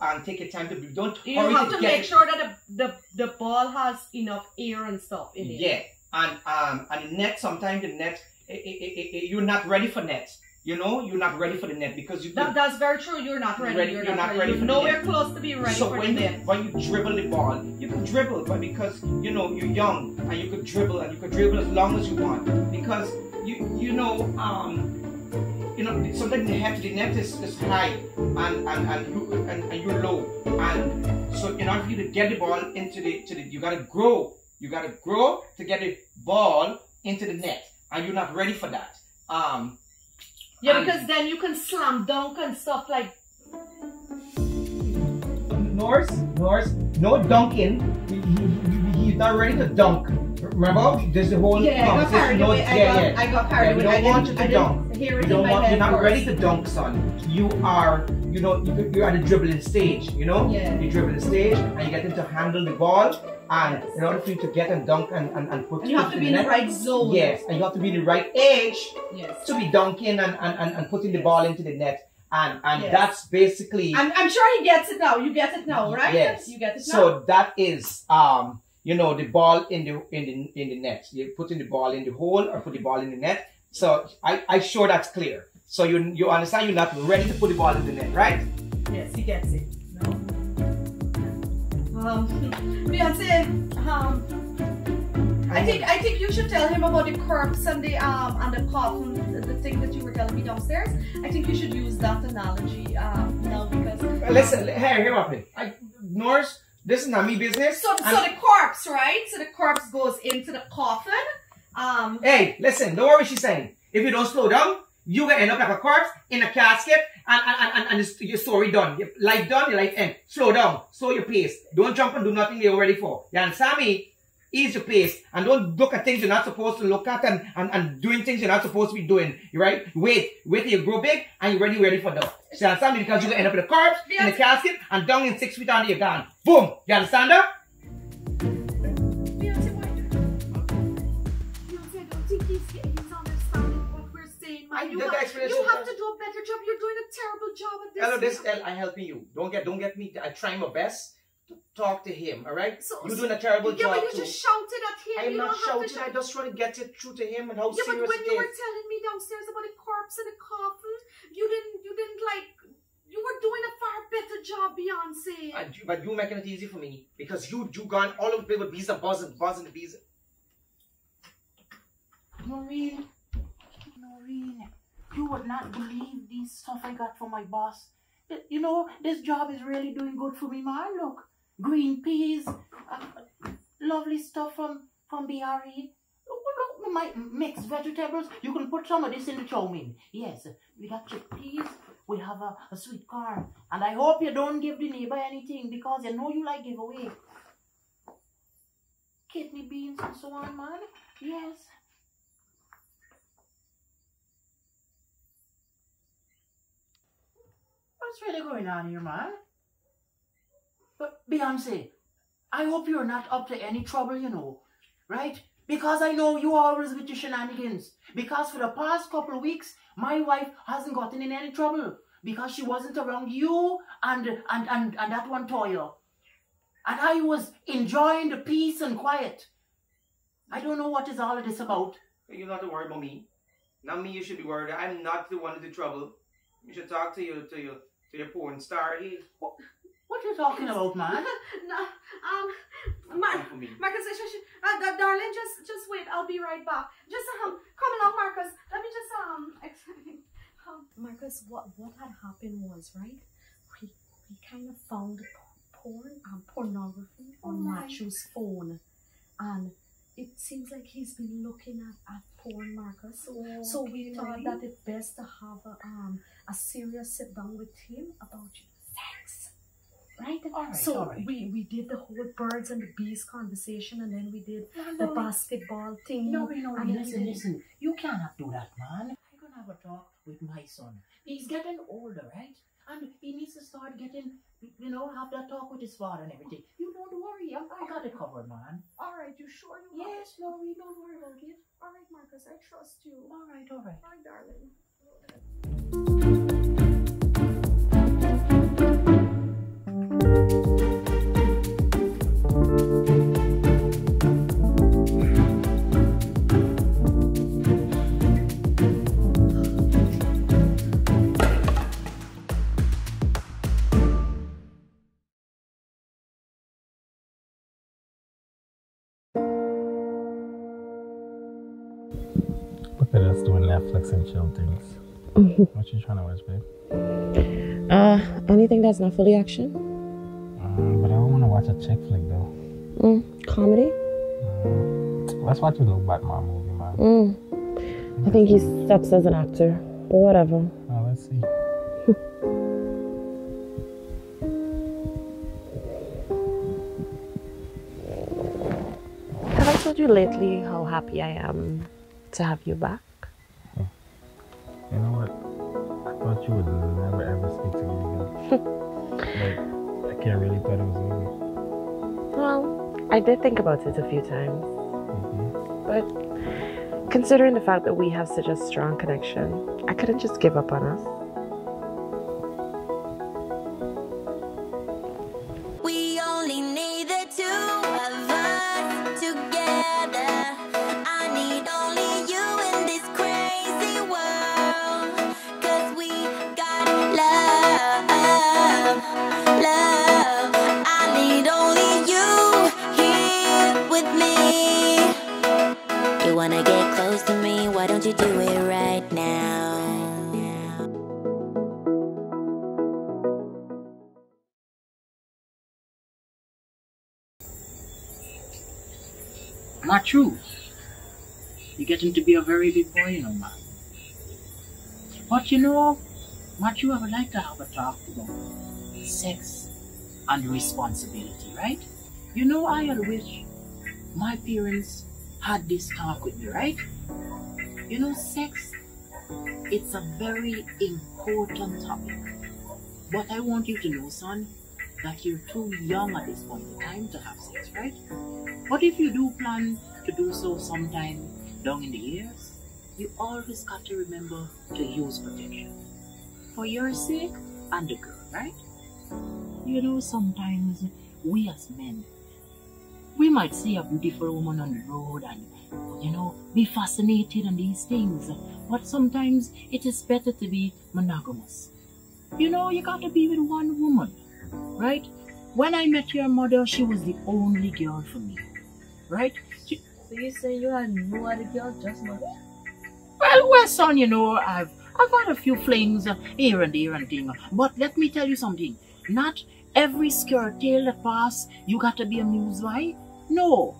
and take your time to don't. You have to, to make it. sure that the, the the ball has enough air and stuff in it. Yeah, and um and the net sometimes the net it, it, it, it, you're not ready for net. You know, you're not ready for the net because you. That, that's very true. You're not ready. ready you're, you're not, not ready. ready. You're nowhere close to be ready so for the net. So when you dribble the ball, you can dribble, but because you know you're young and you could dribble and you could dribble as long as you want because you you know um you know sometimes the net the net is, is high and and and you and, and you're low and so in order for you to get the ball into the to the you gotta grow you gotta grow to get the ball into the net and you're not ready for that. Um. Yeah, because and then you can slam dunk and stuff like... Norse, Norse, no dunking. He, he, he, he's not ready to dunk. Remember? There's the whole... Yeah, I got carried away. I, yeah, got, yeah. I got carried away. Yeah, we don't I want you to I dunk. You don't want, you're not first. ready to dunk, son. You are, you know, you're at the dribbling stage, you know? Yeah. You dribble the stage and you get them to handle the ball. And in order for you to get and dunk and, and, and put and you have to be in the right zone. Yes, and you have to be in the right age yes. to be dunking and, and, and, and putting the ball into the net. And and yes. that's basically... I'm, I'm sure he gets it now. You get it now, right? Yes. You get it now. So that is, um, you know, the ball in the in the, in the net. You're putting the ball in the hole or put the ball in the net. So I, I'm sure that's clear. So you, you understand you're not ready to put the ball in the net, right? Yes, he gets it. No. Um, Beyoncé, um, I think I think you should tell him about the curbs and the um and the cotton, the, the thing that you were telling me downstairs. I think you should use that analogy um now because Listen, here, here what I Norse, this is not me business. So, so the corpse, right? So the corpse goes into the coffin. Um, hey, listen, don't worry what she's saying. If you don't slow down, you will end up like a corpse in a casket and, and, and, and your story done. Your life done, your life end. Slow down. Slow your pace. Don't jump and do nothing you're ready for. You understand me? Ease your pace and don't look at things you're not supposed to look at and, and, and doing things you're not supposed to be doing, right? Wait, wait till you grow big and you're ready, ready for that. You understand me? Because you're going to end up in a corpse, in a casket, and down in six feet under your gun. Boom! You understand that? Beyonce, why do Beyonce, I don't think he's, he's understanding what we're saying, man. You, have, you have to do a better job. You're doing a terrible job at this. Hello, this L, I'm helping you. Don't get, don't get me. I'm trying my best. Talk to him, all right? So, you're doing a terrible yeah, job. Yeah, but you too. just shouted at him. I'm you not shouting. Sh I just want to get it through to him and how yeah, serious it is. Yeah, but when you were telling me downstairs about the corpse and the coffin, you didn't, you didn't like. You were doing a far better job, Beyonce. I, but you making it easy for me because you, you gone all over the place with bees and buzz and buzz and bees. Maureen, Maureen, you would not believe these stuff I got from my boss. You know, this job is really doing good for me, man. Look, green peas, uh, lovely stuff from, from B R E Look, look, my mixed vegetables. You can put some of this in the chow mein. Yes, we got chickpeas. We have a, a sweet corn. And I hope you don't give the neighbor anything because you know you like giveaway. Kidney beans and so on, man. Yes. What's really going on here, man? But Beyonce, I hope you're not up to any trouble, you know, right? Because I know you always with your shenanigans. Because for the past couple of weeks, my wife hasn't gotten in any trouble because she wasn't around you and and and, and that one Toya. And I was enjoying the peace and quiet. I don't know what is all of this about. You're not worried about me. Not me. You should be worried. I'm not the one in the trouble. You should talk to your to your to your porn star. He, what, what are you talking about, man? No, um, Mar Marcus, uh, uh, darling, just just wait. I'll be right back. Just um, come along, Marcus. Let me just um, um Marcus, what what had happened was right. We we kind of found porn and um, pornography oh on Matthew's phone, and it seems like he's been looking at, at porn, Marcus. Oh, so we thought right? that it's best to have a, um, a serious sit down with him about sex, right? right so right. we we did the whole birds and the bees conversation, and then we did no, the no. basketball thing. No, no, no. Listen, listen. You cannot do that, man. I'm gonna have a talk with my son. He's getting older, right? And he needs to start getting, you know, have that talk with his father and everything. You don't worry, I, I got it covered, man. All right, you sure you got yes, it? Yes, no, we don't worry about it. All right, Marcus, I trust you. All right, all right. Bye, darling. Just doing Netflix and chill things. What you trying to watch, babe? Uh, anything that's not fully action. Um, but I don't want to watch a chick flick though. Mm, comedy? Um, let's watch a new Batman movie, man. Mm. I think he steps as an actor, but whatever. Oh, let's see. Have I told you lately how happy I am to have you back? You know what? I thought you would never ever speak to me again. Like, I can't really thought it was over. Well, I did think about it a few times. Mm-hmm. But considering the fact that we have such a strong connection, I couldn't just give up on us. We only need the two of us together. I need only you in this crazy world, 'cause we got love, love. I need only you here with me. You wanna get close to me, why don't you do it right now? Not true. You get him to be a very big boy, you know, man. But you know, Matthew, I would like to have a talk about sex and responsibility, right? You know, I wish my parents had this talk with me, right? You know, sex, it's a very important topic. But I want you to know, son, that you're too young at this point in time to have sex, right? But if you do plan to do so sometime down in the years, you always got to remember to use protection. For your sake and the girl, right? You know, sometimes we as men, we might see a beautiful woman on the road and, you know, be fascinated on these things. But sometimes it is better to be monogamous. You know, you got to be with one woman, right? When I met your mother, she was the only girl for me, right? She, so you say you had no other girl, just mother? Well, well, son, you know, I've, I've had a few flings uh, here and there and thing. But let me tell you something. Not every skirt tail that pass, you got to be amused by. No.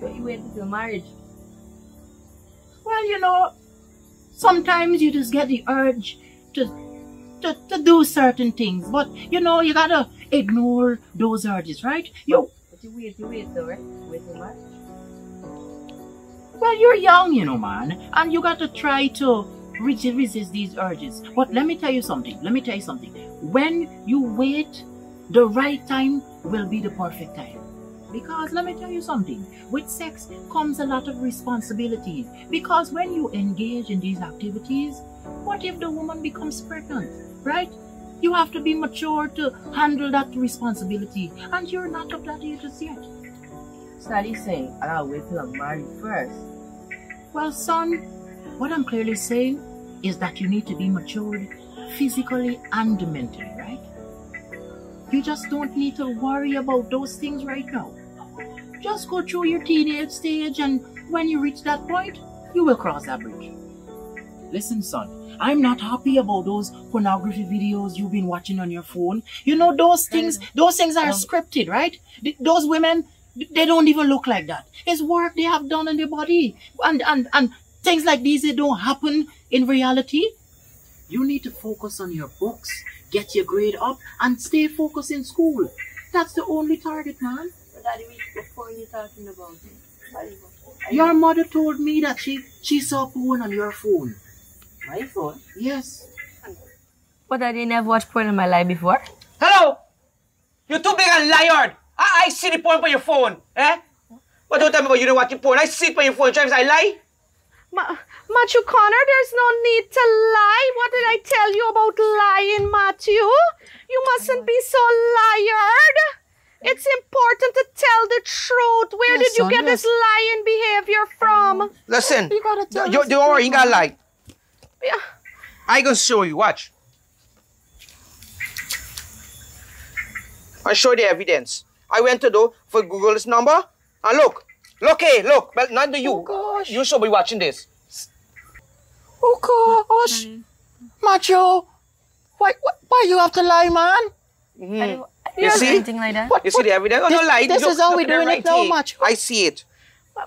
Well, you waited till marriage. Well, you know, sometimes you just get the urge to... To, to do certain things, but you know, you gotta ignore those urges, right? Yo, but you wait, you wait though, right? Wait till March. Well, you're young, you know, man, and you gotta try to resist these urges. But let me tell you something, let me tell you something. When you wait, the right time will be the perfect time. Because let me tell you something, with sex comes a lot of responsibilities. Because when you engage in these activities, what if the woman becomes pregnant, right? You have to be mature to handle that responsibility, and you're not of that age as yet. Sadie's saying, I gotta wait till I'm married first. Well, son, what I'm clearly saying is that you need to be matured physically and mentally, right? You just don't need to worry about those things right now. Just go through your teenage stage, and when you reach that point, you will cross that bridge. Listen, son, I'm not happy about those pornography videos you've been watching on your phone. You know, those things, those things are um, scripted, right? Th those women, they don't even look like that. It's work they have done on their body. And, and, and things like these, they don't happen in reality. You need to focus on your books, get your grade up, and stay focused in school. That's the only target, man. But Daddy, what porn you talking about? Your mother told me that she, she saw porn on your phone. My phone? Yes. But I didn't ever watch porn in my life before. Hello! You're too big a liar! I, I see the porn on your phone, eh? But don't tell me about you don't watch porn. I see it on your phone. James, I lie? Ma Matthew Connor, there's no need to lie. What did I tell you about lying, Matthew? You mustn't be so liar. It's important to tell the truth. Where yes, did you son, get yes. this lying behavior from? Listen, you gotta tell you, don't worry, you gotta lie. Yeah. I gonna show you, watch. I show the evidence. I went to do for Google's number and look. Look hey, look, well not do you. Oh gosh. You should be watching this. Oh gosh. Mm. Macho. Why what why you have to lie, man? Mm. I do, I do you see anything like that? What, you what, see the evidence? Oh, this, no lie. This look, is how we're doing it now, Macho. I see it.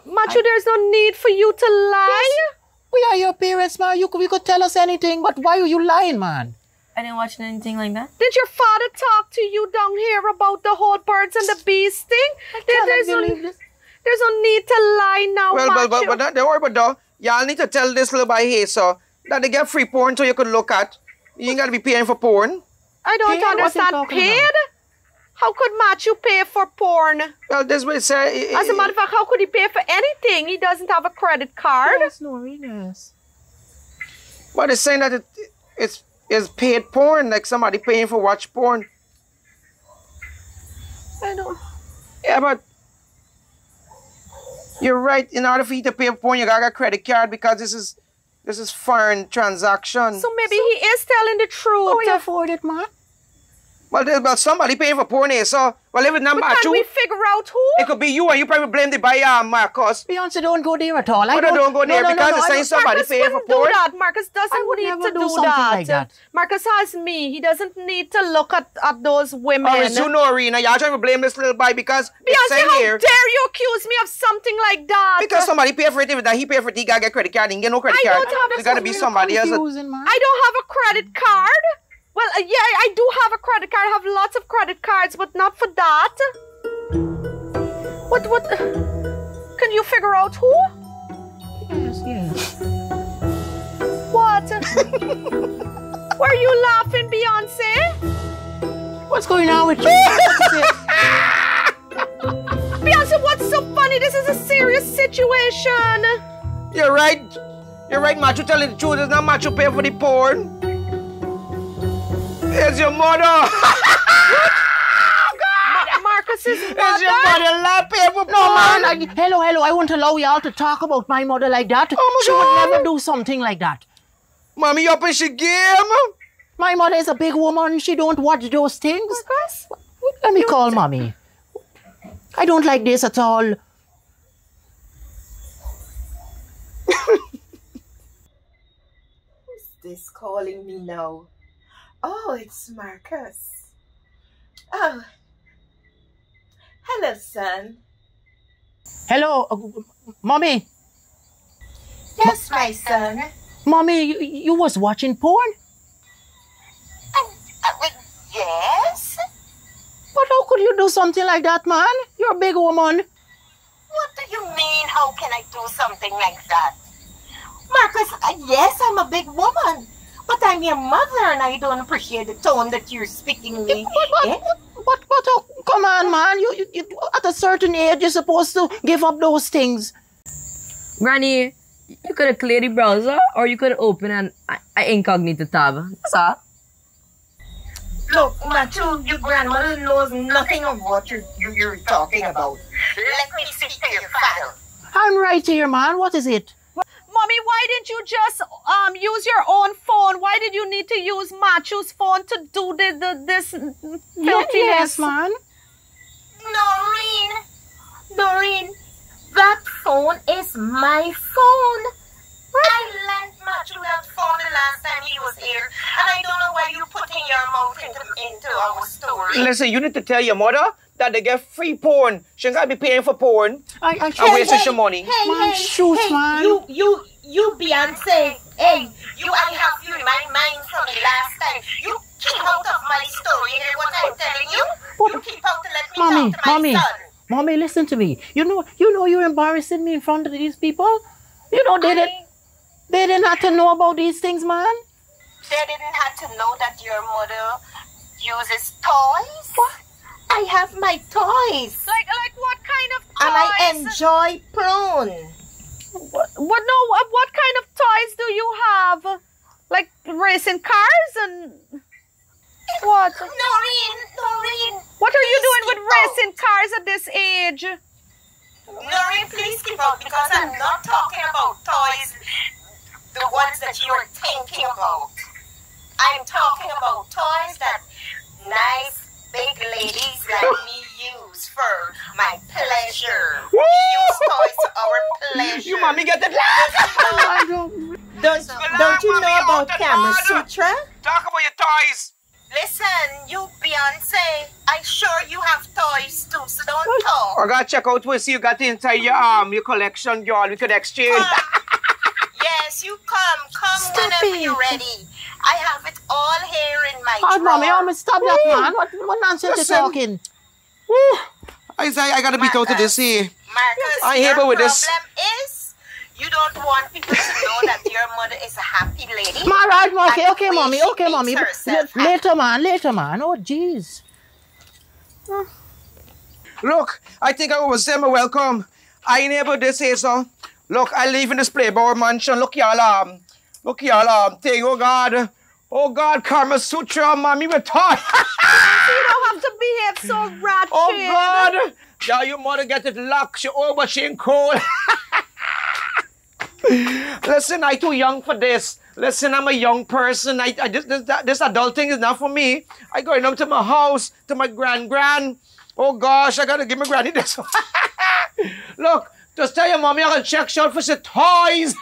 Macho, there's no need for you to lie. Yes. We are your parents, man. You could, you could tell us anything, but why are you lying, man? I didn't watch anything like that. Did your father talk to you down here about the whole birds and the bees thing? I there, there's, no, there's no need to lie now, well, Macho. Well, but, but don't worry about that. Y'all need to tell this little boy here, so that they get free porn so you could look at. You ain't got to be paying for porn. I don't Pay, understand. Paid? About? How could Machu pay for porn? Well, this way, sir. It, As a matter of fact, how could he pay for anything? He doesn't have a credit card. Yes, no, he does. But it's saying that it, it's, it's paid porn, like somebody paying for watch porn. I don't... Yeah, but... You're right. In order for you to pay for porn, you gotta get a credit card because this is this is foreign transaction. So maybe so, he is telling the truth. Oh, you afford it, man. Well, there's well, somebody paying for porn, so well, if it's not about you, we figure out who? It could be you, and you probably blamed it by um, Marcus. Beyonce, don't go there at all. I don't, don't go there no, no, because no, no, it's saying somebody paying for porn. That. Marcus doesn't need to do, do that. Like that. Marcus has me. He doesn't need to look at, at those women. Oh, it's you, Norina. You're trying to blame this little boy because Beyonce, it's saying how here. Dare you accuse me of something like that? Because somebody paid for it. If that he paid for it, he gotta get credit card. He didn't get no credit I card. Don't have a gotta be somebody else. I don't have a credit card. Well, uh, yeah, I do have a credit card. I have lots of credit cards, but not for that. What, what? Uh, can you figure out who? Yes, yes. What? Were you laughing, Beyonce? What's going on with you? Beyonce, what's so funny? This is a serious situation. You're right. You're right, Machu. Tell you the truth. It's not Machu paying for the porn. It's your mother. Oh, God. Marcus's mother. It's your mother. Lap no, man. Like, hello, hello. I won't allow y'all to talk about my mother like that. Oh, she God. Would never do something like that. Mommy, you up in she game? My mother is a big woman. She don't watch those things. Marcus? Let me you call mommy. I don't like this at all. Who's this calling me now? Oh, it's Marcus. Oh. Hello, son. Hello, uh, Mommy. Yes, Ma my son. Mommy, you, you was watching porn? Um, uh, yes. But how could you do something like that, man? You're a big woman. What do you mean, how can I do something like that? Marcus, uh, yes, I'm a big woman. But I'm your mother and I don't appreciate the tone that you're speaking me. But, but, yeah? but, but, but oh, come on, man. You, you, you, at a certain age, you're supposed to give up those things. Granny, you could have cleared the browser or you could have opened an, an incognito tab. That's all. Look, Machu, your grandmother knows nothing of what you're, you're talking about. Let me see to your file. I'm right here, man. What is it? Mommy, why didn't you just um, use your own phone? Why did you need to use Machu's phone to do the, the, this filthiness? Yes, man. Noreen, Noreen, that phone is my phone. What? I lent Machu that phone the last time he was here. And I don't know why you're putting your mouth into, into our story. Listen, you need to tell your mother that they get free porn. She gotta be paying for porn. I, I and wasting hey, your money. Hey, man, hey, shoot, hey, man. You, you, you, Beyonce. Hey, you, I have you in my mind from the last time. You keep out of my story. You hear what I'm telling you? What? You keep out to let me mommy, talk to my mommy, son. Mommy, listen to me. You know, you know, you're embarrassing me in front of these people. You know, they I... didn't, they didn't have to know about these things, man. They didn't have to know that your mother uses toys. What? I have my toys. Like, like what kind of toys? And I enjoy porn. What, what, no, what kind of toys do you have? Like racing cars and what? Noreen, Noreen. What are you doing with out. racing cars at this age? Noreen, please keep out because I'm not talking about toys, the ones that you're thinking about. I'm talking about toys that nice, big ladies like me use for my pleasure. Woo! We use toys for our pleasure. You mommy get the laugh. Oh, don't don't, so, don't you know about Kama Sutra? Talk about your toys. Listen, you Beyonce, I sure you have toys too, so don't what? talk. I gotta check out what you got inside your arm, your collection, y'all. We could exchange. Come. Yes, you come, come Stupid. whenever you're ready. I have it all here in my oh, drawer. Mommy, I'm gonna stop that, Ooh. man. What, what nonsense Listen. you're talking? Ooh. I say I gotta Marcus, be told to this here. Marcus, I your problem with this. is you don't want people to know that your mother is a happy lady. All right, okay, okay, okay mommy, okay, mommy. Later, man, later, man. Oh, jeez. Huh. Look, I think I was saying welcome. I never this here, so. Look, I live in this Playboy mansion. Look, y'all, um, look, y'all, um, thing. Oh, God. Oh, God, Kama Sutra, mommy, we're taught. You don't have to behave so ratchet. Oh, God. Now your mother get it locked. She old, but she ain't cold. Listen, I too young for this. Listen, I'm a young person. I, I this, this, this adulting is not for me. I going home to my house, to my grand-grand. Oh, gosh, I got to give my granny this. Look, just tell your mommy I can check out for some toys.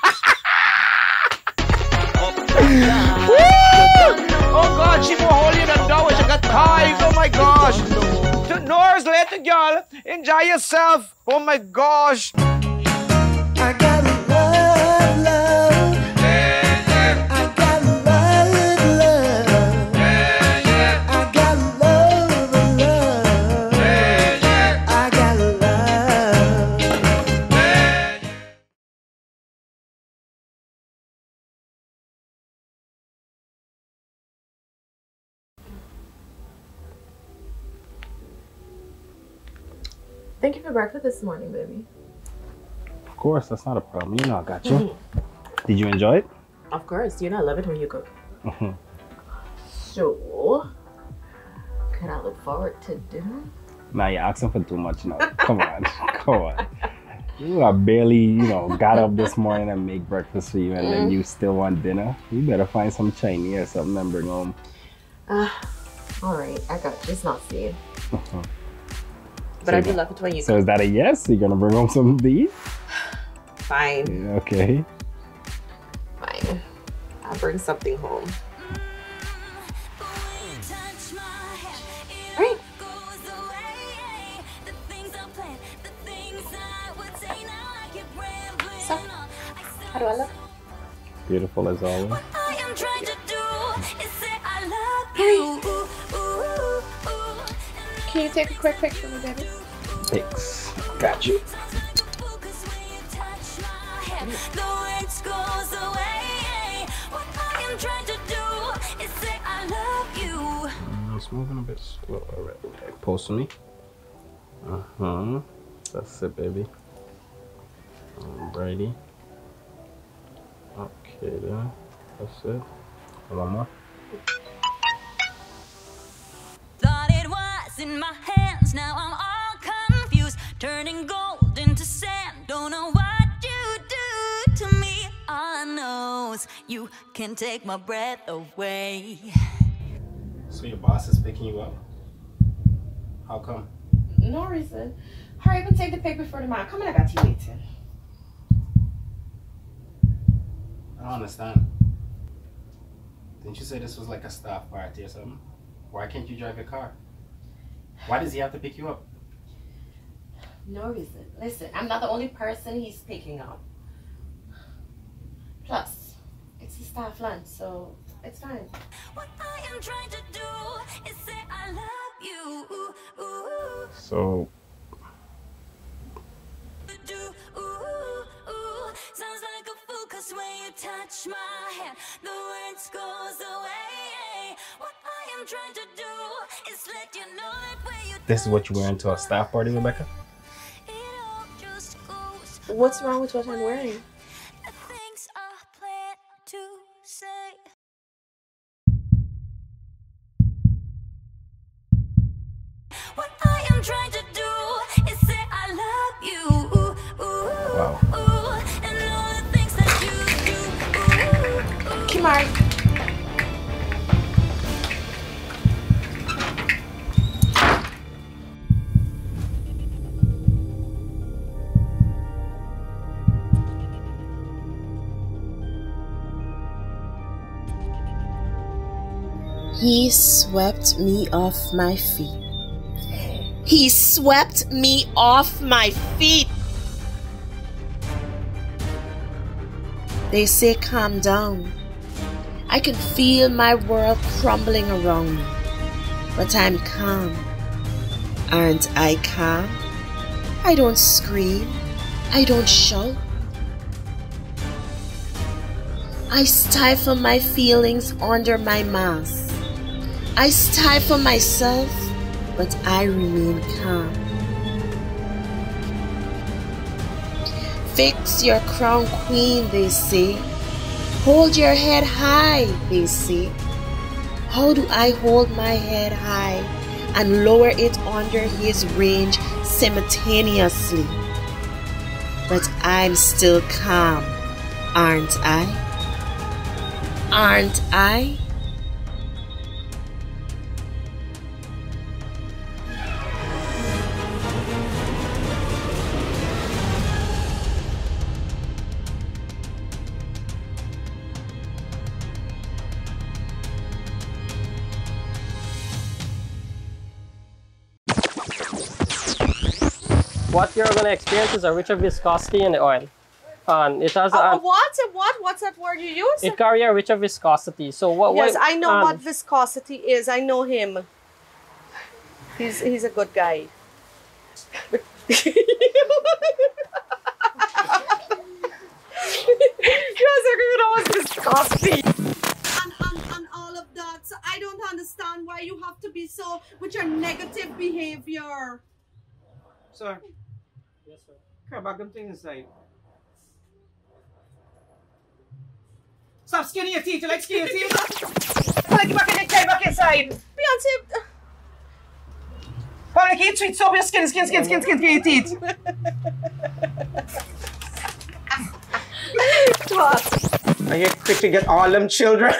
Oh, God, she won't hold you in the door. She got toys. Oh, my gosh. To Norris later, girl. Enjoy yourself. Oh, my gosh. I got love, love. Thank you for breakfast this morning, baby. Of course, that's not a problem. You know I got you. Mm-hmm. Did you enjoy it? Of course. You know I love it when you cook. Mm-hmm. So, can I look forward to dinner? Nah, you're asking for too much now. Come on. Come on. You I barely, you know, got up this morning and make breakfast for you and mm. then you still want dinner? You better find some Chinese or something and bring home. Uh, all right. I got this. It's not safe. Mm-hmm. But so I do love it when you So cook. Is that a yes? Are you going to bring home something to eat? Fine. Yeah, okay. Fine. I'll bring something home. All right. So, how do I look? Beautiful as always. What I am trying to do is say I love you. Can you take a quick picture of me, baby? Thanks. Got you. Mm, it's moving a bit slow. All right. Okay. Post me. Uh huh. That's it, baby. Alrighty. Okay, then. That's it. One more. In my hands now I'm all confused, turning gold into sand. Don't know what you do to me. All I know is you can take my breath away. So your boss is picking you up? How come? No reason. Hurry up and take the paper for tomorrow. Come on, I got you waiting. I don't understand. Didn't you say this was like a staff party or something? Why can't you drive your car? Why does he have to pick you up? No reason. Listen, I'm not the only person he's picking up. Plus, it's a staff lunch, so it's fine. What I am trying to do is say I love you. So sounds like a fool, 'cause when you touch my hand, the words goes away. What I am trying to do is let you know that when you This is what you wearing to a staff party, Rebecca? It all just goes. What's wrong with what I'm wearing? The things I plan to say. What I am trying to do is say I love you. Wow. And all the things that you do. Kimari. He swept me off my feet. He swept me off my feet. They say calm down. I can feel my world crumbling around me. But I'm calm. Aren't I calm? I don't scream. I don't shout. I stifle my feelings under my mask. I stifle myself, but I remain calm. Fix your crown, queen, they say. Hold your head high, they say. How do I hold my head high and lower it under his range simultaneously? But I'm still calm, aren't I? aren't I? What you're going to experience is a richer viscosity in the oil. Um, it has uh, a what? What? What's that word you use? It carries a richer viscosity. So what? Yes, what, I know um, what viscosity is. I know him. He's he's a good guy. Yes, I know what viscosity. And, and and all of that. So I don't understand why you have to be so with your negative behavior. Sir. Yes, sir. Come back, them things inside. Stop skinning your teeth, you like skinning your teeth. Come back in, get back inside. Beyonce. Come on, eat sweet soap, your skin, skin, skin, skin, skin, skin, your teeth. What? I get quick to get all them children.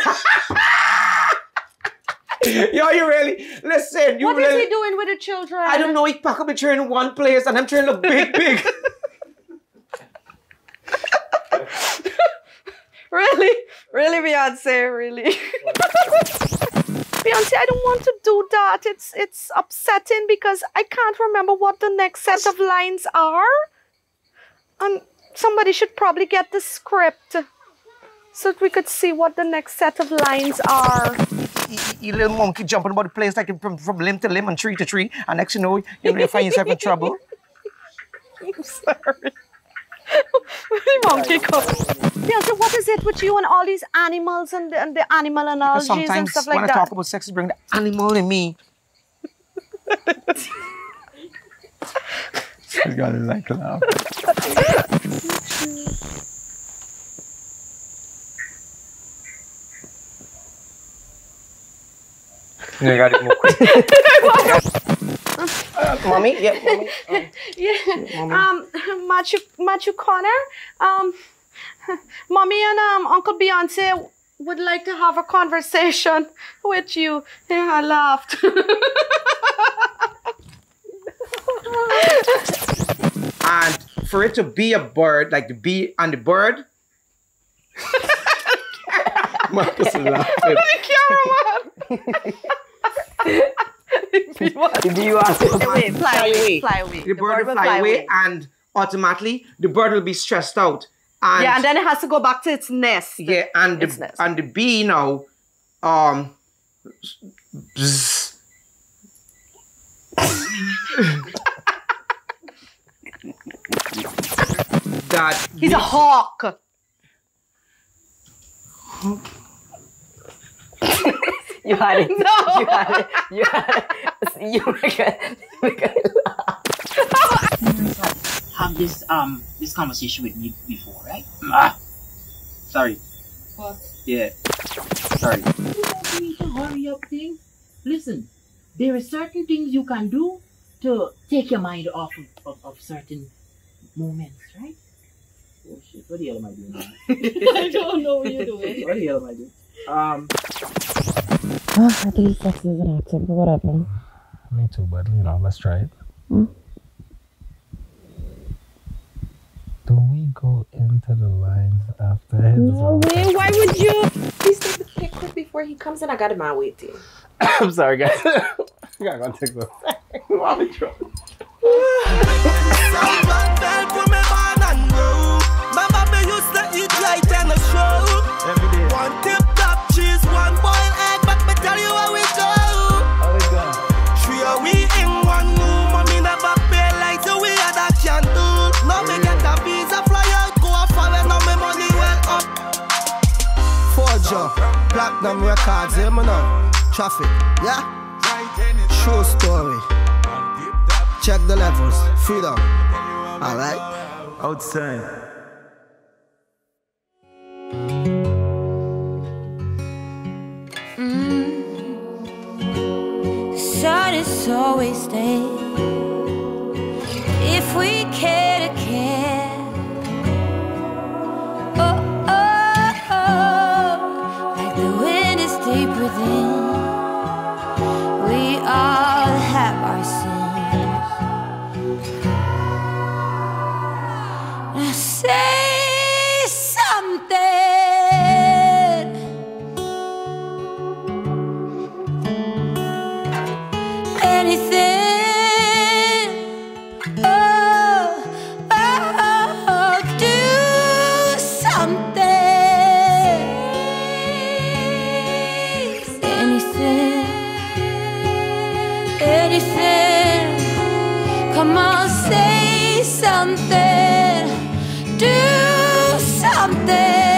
Yo, you really, listen, you what really. What is he doing with the children? I don't know, he pack up the children in one place and I'm trying to look big, big. Really? Really, Beyonce, really. Beyonce, I don't want to do that. It's, it's upsetting because I can't remember what the next set of lines are. And somebody should probably get the script so that we could see what the next set of lines are. You, you little monkey jumping about the place like from, from limb to limb and tree to tree, and next you know, you're going to find yourself in trouble. I'm sorry. Monkey comes. Yeah, so what is it with you and all these animals and the, and the animal analogies and stuff like that? Sometimes when I talk about sex, bring the animal in me. She's got it like loud. No, you got it more quick. Mommy? Yeah, mommy. Oh. Yeah. Mommy. Um, Matthew, Matthew Connor. Um, Mommy and um, Uncle Beyonce would like to have a conversation with you. Yeah, I laughed. And for it to be a bird, like the bee and the bird. Marcus is laughing. The bee will fly, fly away. Fly away. The, the bird, bird will fly, fly away, away, and automatically the bird will be stressed out. And yeah, and then it has to go back to its nest. Yeah, and the nest. And the bee now, um, bzz. That he's a hawk. You had it. No. You had it. You had it. You were good. You were good. Have this um this conversation with me before, right? Ah, sorry. What? Yeah. Sorry. You don't need to hurry up thing. Listen, there are certain things you can do to take your mind off of, of, of certain moments, right? Oh shit! What the hell am I doing now? I don't know what you're doing. What the hell am I doing? Um. Oh, I believe sex is an active, but whatever. Me too, but you know, let's try it. Hmm? Do we go into the lines after his? No way, why would you? Please take the picture before he comes in. I got him out waiting. I'm sorry, guys. I gotta go take this. I'll be trouble. Every day. One tip top cheese, one boiled egg, but me tell you what we do. How we done? Three of we in one room, I mean never pay like the way that can do. Now me get a visa, fly out, go a foreign, now me money well up. Forger, Platinum records, hear me now. Traffic, yeah? True story. Check the levels, freedom. Alright? Outside. It's always there if we care to care. Oh, oh, oh. anything. Oh, oh, oh, do something. Anything, anything. Come on, say something. Do something.